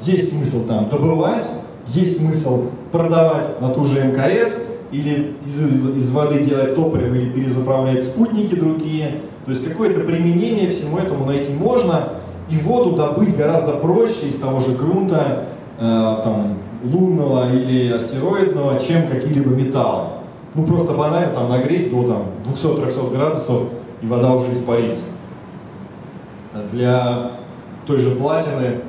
есть смысл там добывать, есть смысл продавать на ту же МКС, или из воды делать топливо, или перезаправлять спутники другие. То есть какое-то применение всему этому найти можно, и воду добыть гораздо проще из того же грунта, там, лунного или астероидного, чем какие-либо металлы. Ну просто банально там нагреть до 200-300 градусов, и вода уже испарится. Для той же платины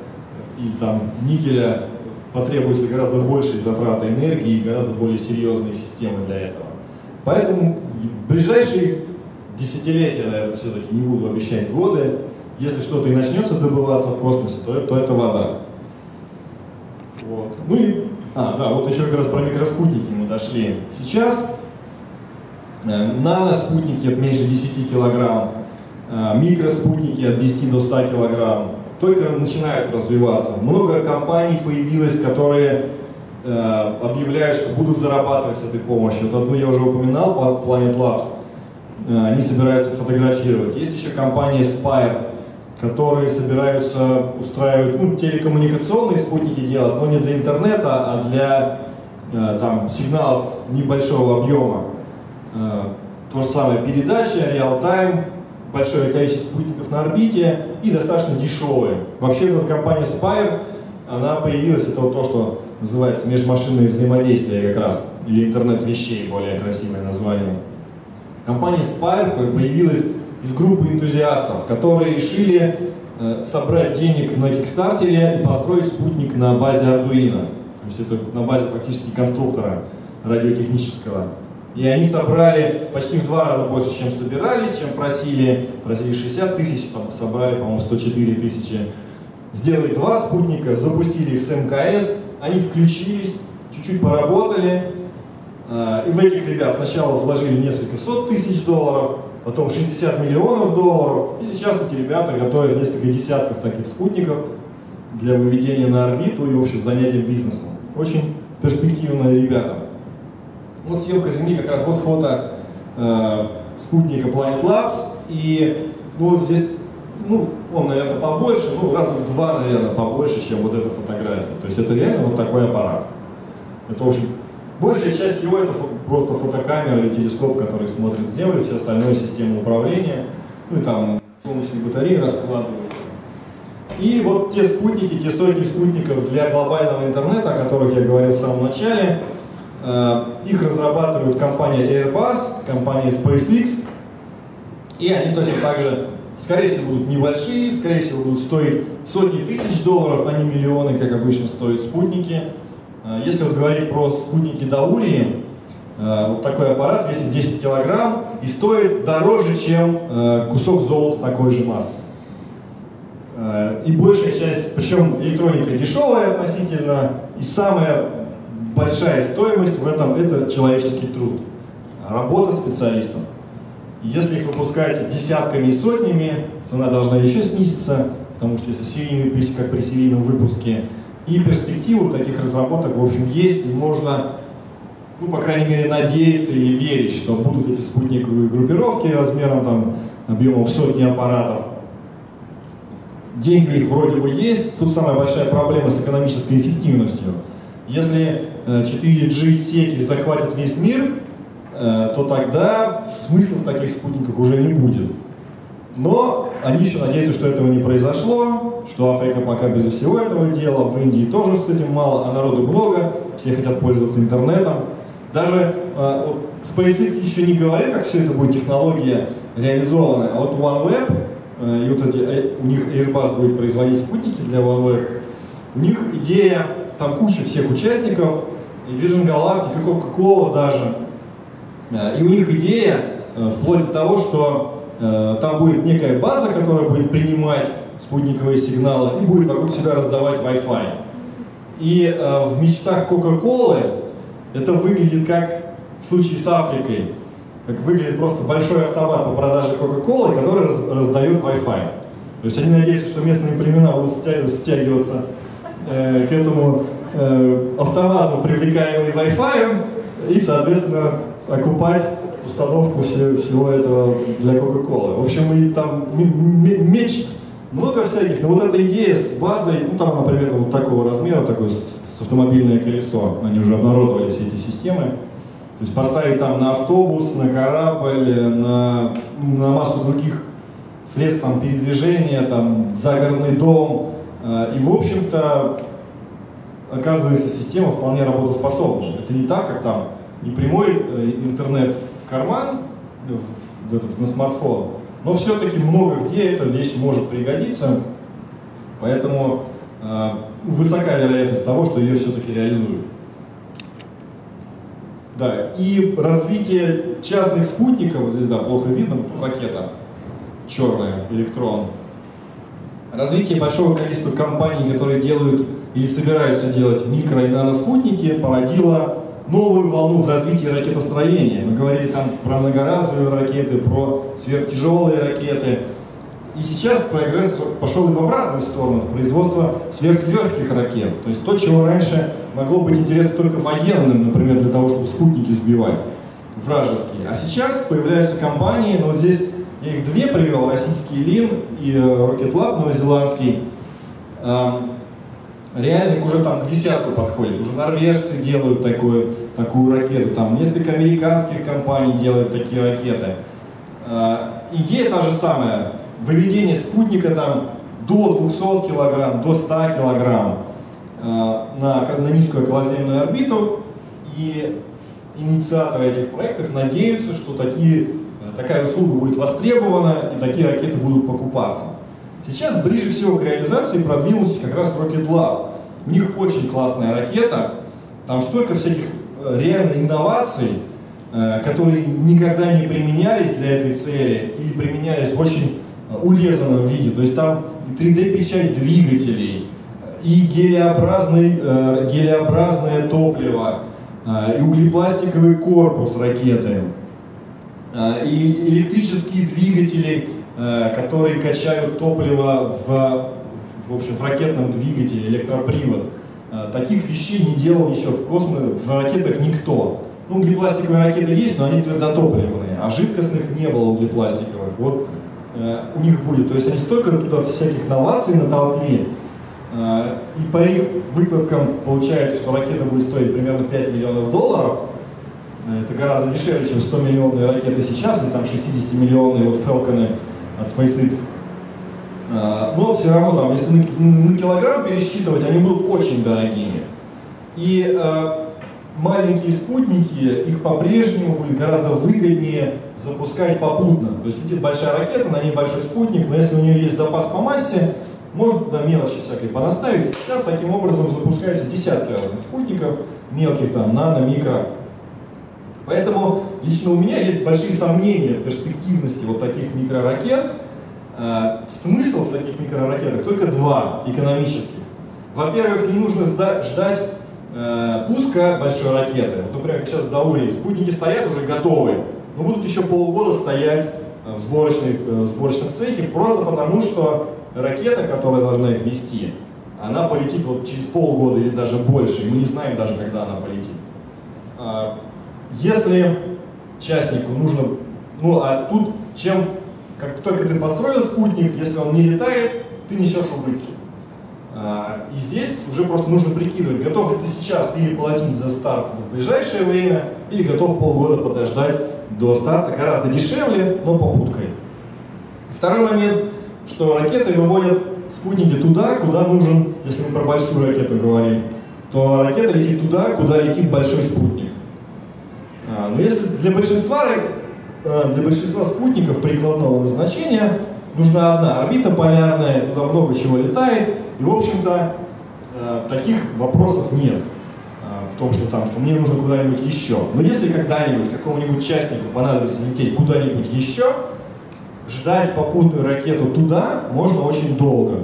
или там никеля потребуется гораздо большие затраты энергии и гораздо более серьезные системы для этого. Поэтому в ближайшие десятилетия, наверное, все-таки не буду обещать годы, если что-то и начнется добываться в космосе, то это вода. Вот. Ну и, вот еще как раз про микроспутники мы дошли. Сейчас наноспутники от меньше 10 килограмм, микроспутники от 10 до 100 килограмм только начинают развиваться. Много компаний появилось, которые объявляют, что будут зарабатывать с этой помощью. Вот одну я уже упоминал, Planet Labs. Они собираются фотографировать. Есть еще компания Spire, которые собираются устраивать, ну, телекоммуникационные спутники делать, но не для интернета, а для там, сигналов небольшого объема. То же самое передача, реал-тайм, большое количество спутников на орбите и достаточно дешевые. Вообще вот компания Spire, она появилась, это вот то, что называется межмашинное взаимодействие как раз, или интернет вещей, более красивое название. Компания Spire появилась из группы энтузиастов, которые решили собрать денег на Кикстартере и построить спутник на базе Arduino. То есть это на базе практически конструктора радиотехнического. И они собрали почти в 2 раза больше, чем собирались, чем просили. Просили 60 тысяч, там собрали, по-моему, 104 тысячи. Сделали 2 спутника, запустили их с МКС, они включились, чуть-чуть поработали. И в этих ребят сначала вложили несколько сот тысяч долларов, потом 60 миллионов долларов. И сейчас эти ребята готовят несколько десятков таких спутников для выведения на орбиту и, в общем, занятия бизнесом. Очень перспективные ребята. Вот съемка Земли, как раз вот фото спутника Planet Labs. И ну, вот здесь, ну, он, наверное, побольше, ну, раз в 2, наверное, побольше, чем вот эта фотография. То есть это реально вот такой аппарат. Это, в общем, большая часть его это просто фотокамера или телескоп, который смотрит Землю, все остальное система управления, ну и там солнечные батареи раскладываются. И вот те спутники, те сотни спутников для глобального интернета, о которых я говорил в самом начале, их разрабатывают компания Airbus, компания SpaceX, и они точно так же, скорее всего, будут небольшие, скорее всего, будут стоить сотни тысяч долларов, а не миллионы, как обычно стоят спутники. Если вот говорить про спутники Dauri, вот такой аппарат весит 10 килограмм и стоит дороже, чем кусок золота такой же массы. И большая часть, причем электроника дешевая относительно, и самая большая стоимость в этом — это человеческий труд, работа специалистов. Если их выпускать десятками и сотнями, цена должна еще снизиться, потому что если серийный, как при серийном выпуске, и перспективу таких разработок, в общем, есть, и можно, ну, по крайней мере, надеяться или верить, что будут эти спутниковые группировки размером, там, объемом в сотни аппаратов. Деньги их вроде бы есть, тут самая большая проблема с экономической эффективностью. Если 4G-сети захватят весь мир, то тогда смысла в таких спутниках уже не будет. Но они еще надеются, что этого не произошло, что Африка пока безо всего этого дела, в Индии тоже с этим мало, а народу много, все хотят пользоваться интернетом. Даже SpaceX еще не говорит, как все это будет технология реализована, а вот OneWeb, и вот эти, у них Airbus будет производить спутники для OneWeb, у них идея, там куча всех участников, Virgin Galactic, Coca-Cola даже, и у них идея вплоть до того, что там будет некая база, которая будет принимать спутниковые сигналы и будет вокруг себя раздавать Wi-Fi. И в мечтах Кока-Колы это выглядит как в случае с Африкой, как выглядит просто большой автомат по продаже Кока-Колы, который раздает Wi-Fi. То есть они надеются, что местные племена будут стягиваться к этому автомату, привлекаемый Wi-Fi, и, соответственно, окупать установку всего этого для Кока-Колы. В общем, и там меч много всяких, но вот эта идея с базой, ну там, например, вот такого размера, такое с автомобильное колесо, они уже обнародовали все эти системы, то есть поставить там на автобус, на корабль, на массу других средств там, передвижения, там, загородный дом, и, в общем-то, оказывается, система вполне работоспособна. Это не так, как там не прямой интернет в карман, на смартфон, но все-таки много где эта вещь может пригодиться, поэтому высока вероятность того, что ее все-таки реализуют. Да, и развитие частных спутников, вот здесь да, плохо видно, ракета черная, электрон. Развитие большого количества компаний, которые делают или собираются делать микро- и наноспутники, породило новую волну в развитии ракетостроения. Мы говорили там про многоразовые ракеты, про сверхтяжелые ракеты. И сейчас прогресс пошел и в обратную сторону, в производство сверхлегких ракет. То есть то, чего раньше могло быть интересно только военным, например, для того, чтобы спутники сбивать вражеские. А сейчас появляются компании, но вот здесь я их две привел, российский Лин и Rocket Lab новозеландский. Реально уже там к десятку подходит, уже норвежцы делают такую ракету, там несколько американских компаний делают такие ракеты. Идея та же самая, выведение спутника там до 200 килограмм, до 100 килограмм на низкую околоземную орбиту, и инициаторы этих проектов надеются, что такая услуга будет востребована и такие ракеты будут покупаться. Сейчас ближе всего к реализации продвинулся как раз Rocket Lab. У них очень классная ракета, там столько всяких реальных инноваций, которые никогда не применялись для этой цели или применялись в очень урезанном виде. То есть там 3D-печать двигателей, и гелеобразное топливо, и углепластиковый корпус ракеты, и электрические двигатели, которые качают топливо в ракетном двигателе, электропривод. Таких вещей не делал еще в ракетах никто. Ну, углепластиковые ракеты есть, но они твердотопливные, а жидкостных не было углепластиковых. Вот у них будет. То есть они столько туда всяких новаций натолкли, и по их выкладкам получается, что ракета будет стоить примерно $5 миллионов. Это гораздо дешевле, чем 100-миллионные ракеты сейчас, но там 60-миллионные вот Falcon'ы от SpaceX. Но все равно, там, если на килограмм пересчитывать, они будут очень дорогими. И маленькие спутники, их по-прежнему будет гораздо выгоднее запускать попутно. То есть летит большая ракета, на ней большой спутник, но если у нее есть запас по массе, можно туда мелочи всякой понаставить. Сейчас таким образом запускаются десятки разных спутников, мелких там, нано, микро. Поэтому лично у меня есть большие сомнения в перспективности вот таких микроракет. Смысл в таких микроракетах только два экономических. Во-первых, не нужно ждать пуска большой ракеты. Вот, например, сейчас в Даури спутники стоят уже готовые, но будут еще полгода стоять в сборочном цехе просто потому, что ракета, которая должна их вести, она полетит вот через полгода или даже больше, и мы не знаем даже, когда она полетит. Если частнику нужно, ну а тут как только ты построил спутник, если он не летает, ты несешь убытки. И здесь уже просто нужно прикидывать, готов ли ты сейчас переплатить за старт в ближайшее время, или готов полгода подождать до старта, гораздо дешевле, но попуткой. Второй момент, что ракеты выводят спутники туда, куда нужен, если мы про большую ракету говорим, то ракета летит туда, куда летит большой спутник. Но если для большинства спутников прикладного назначения нужна одна орбита полярная, туда много чего летает, и в общем-то таких вопросов нет. в том, что там, что мне нужно куда-нибудь еще. Но если когда-нибудь какому-нибудь частнику понадобится лететь куда-нибудь еще, ждать попутную ракету туда можно очень долго.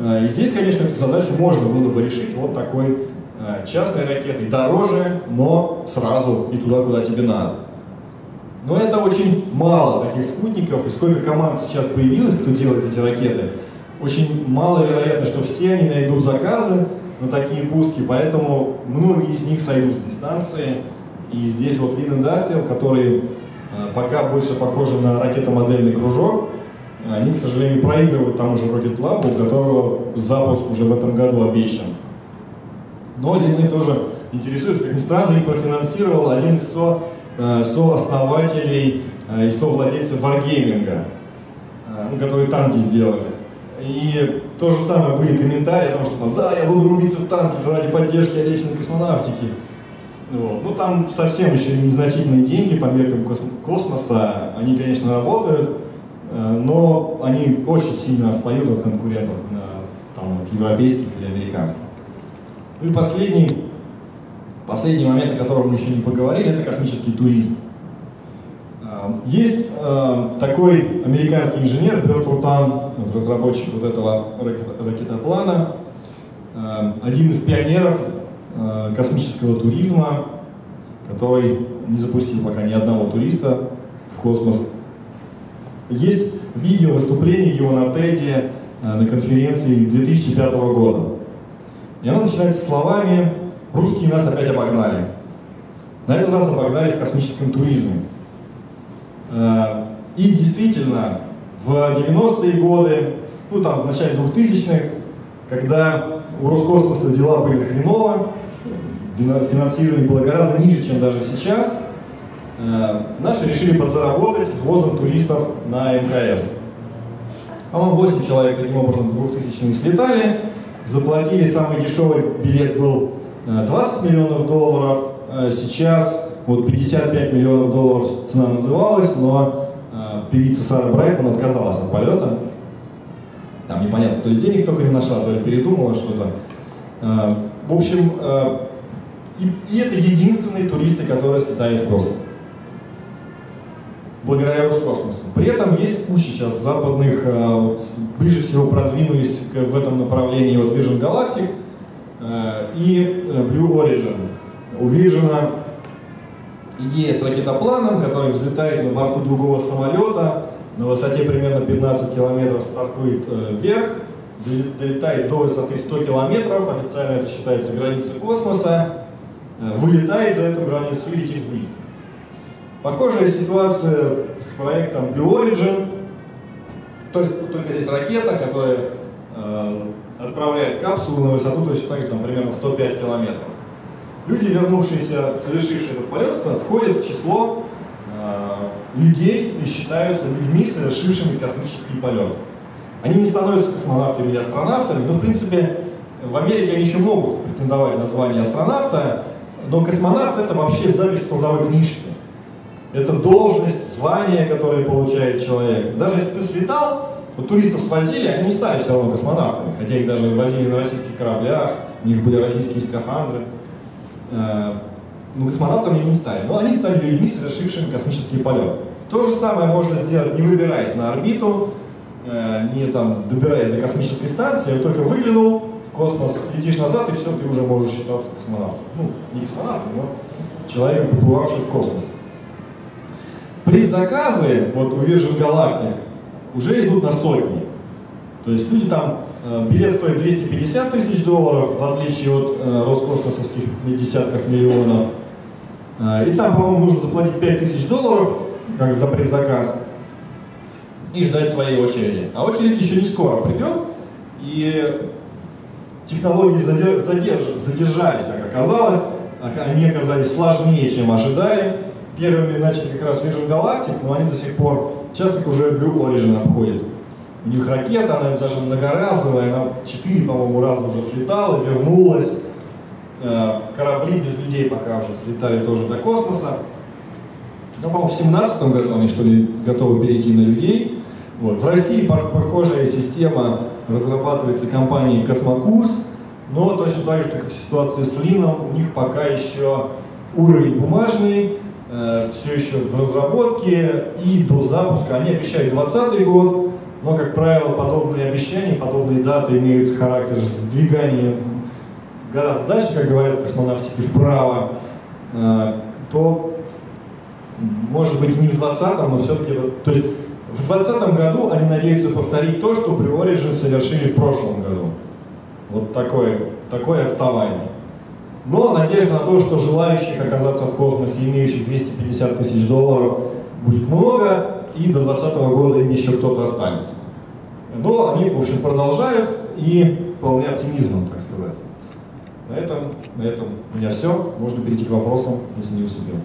И здесь, конечно, эту задачу можно было бы решить вот такой частной ракетой. Дороже, но сразу и туда, куда тебе надо. Но это очень мало таких спутников, и сколько команд сейчас появилось, кто делает эти ракеты, очень маловероятно, что все они найдут заказы на такие пуски, поэтому многие из них сойдут с дистанции. И здесь вот Lin Industrial, который пока больше похож на ракетомодельный кружок, они, к сожалению, проигрывают тому же Rocket Lab, у которого запуск уже в этом году обещан. Но Лины тоже интересуют, как ни странно, их профинансировал один из сооснователей и совладельцев варгейминга, которые танки сделали. И то же самое были комментарии о том, что там, да, я буду рубиться в танки ради поддержки отечественной космонавтики. Вот. Ну там совсем еще незначительные деньги по меркам космоса, они, конечно, работают, но они очень сильно отстают от конкурентов, там, вот, европейских или американских. Ну и последний момент, о котором мы еще не поговорили, это космический туризм. Есть такой американский инженер, Бертрутан, разработчик вот этого ракетоплана, один из пионеров космического туризма, который не запустил пока ни одного туриста в космос. Есть видео выступление его на TED на конференции 2005 года. И оно начинается словами: «Русские нас опять обогнали». На этот раз обогнали в космическом туризме. И действительно, в 90-е годы, ну там в начале 2000-х, когда у Роскосмоса дела были хреново, финансирование было гораздо ниже, чем даже сейчас, наши решили подзаработать с ввозом туристов на МКС. По-моему, 8 человек таким образом в 2000-е слетали, заплатили, самый дешевый билет был $20 миллионов, сейчас вот $55 миллионов цена называлась, но певица Сара Брайтман отказалась от полета. Там непонятно, то ли денег только не нашла, то ли передумала что-то. В общем, и это единственные туристы, которые слетали в космос. Благодаря Роскосмосу. При этом есть куча сейчас западных, вот, ближе всего продвинулись в этом направлении вот Virgin Galactic и Blue Origin. У Virgin идея с ракетопланом, который взлетает на борту другого самолета, на высоте примерно 15 километров стартует вверх, долетает до высоты 100 километров, официально это считается границей космоса, вылетает за эту границу и летит вниз. Похожая ситуация с проектом Blue Origin, только здесь ракета, которая отправляет капсулу на высоту точно так же, там, примерно 105 километров. Люди, вернувшиеся, совершившие этот полет, входят в число людей и считаются людьми, совершившими космический полет. Они не становятся космонавтами или астронавтами, но в принципе в Америке они еще могут претендовать на звание астронавта, но космонавт — это вообще запись в трудовой книжке. Это должность, звание, которое получает человек. Даже если ты слетал, вот туристов свозили, они не стали все равно космонавтами, хотя их даже возили на российских кораблях, у них были российские скафандры. Ну, космонавтами не стали, но они стали людьми, совершившими космический полет. То же самое можно сделать, не выбираясь на орбиту, не там добираясь до космической станции, только выглянул в космос, летишь назад, и все, ты уже можешь считаться космонавтом. Ну, не космонавтом, но человеком, побывавшим в космосе. Предзаказы вот у Virgin Galactic уже идут на сотни. То есть люди там, билет стоит $250 тысяч, в отличие от роскосмосовских десятков миллионов. И там, по-моему, нужно заплатить $5000, как за предзаказ, и ждать своей очереди. А очередь еще не скоро придет, и технологии задержались, как оказалось. Они оказались сложнее, чем ожидали. Первыми начали как раз Virgin Galactic, но они до сих пор, часто уже Blue Origin обходит. У них ракета, она даже многоразовая, она 4, по-моему, раза уже слетала, вернулась. Корабли без людей пока уже слетали тоже до космоса. Но, по-моему, в 2017 году они, что ли, готовы перейти на людей. Вот. В России похожая система разрабатывается компанией «Космокурс». но точно так же, как в ситуации с Лином, у них пока еще уровень бумажный, все еще в разработке, и до запуска они обещают 2020 год, но, как правило, подобные обещания, подобные даты имеют характер сдвигания гораздо дальше, как говорят в космонавтике, вправо, то, может быть, не в 2020, но все-таки... То есть в 2020 году они надеются повторить то, что Blue Origin совершили в прошлом году. Вот такое отставание. Но надежда на то, что желающих оказаться в космосе, имеющих $250 000, будет много, и до 2020 года еще кто-то останется. Но они, в общем, продолжают и полны оптимизмом, так сказать. На этом у меня все. Можно перейти к вопросам, если не успел.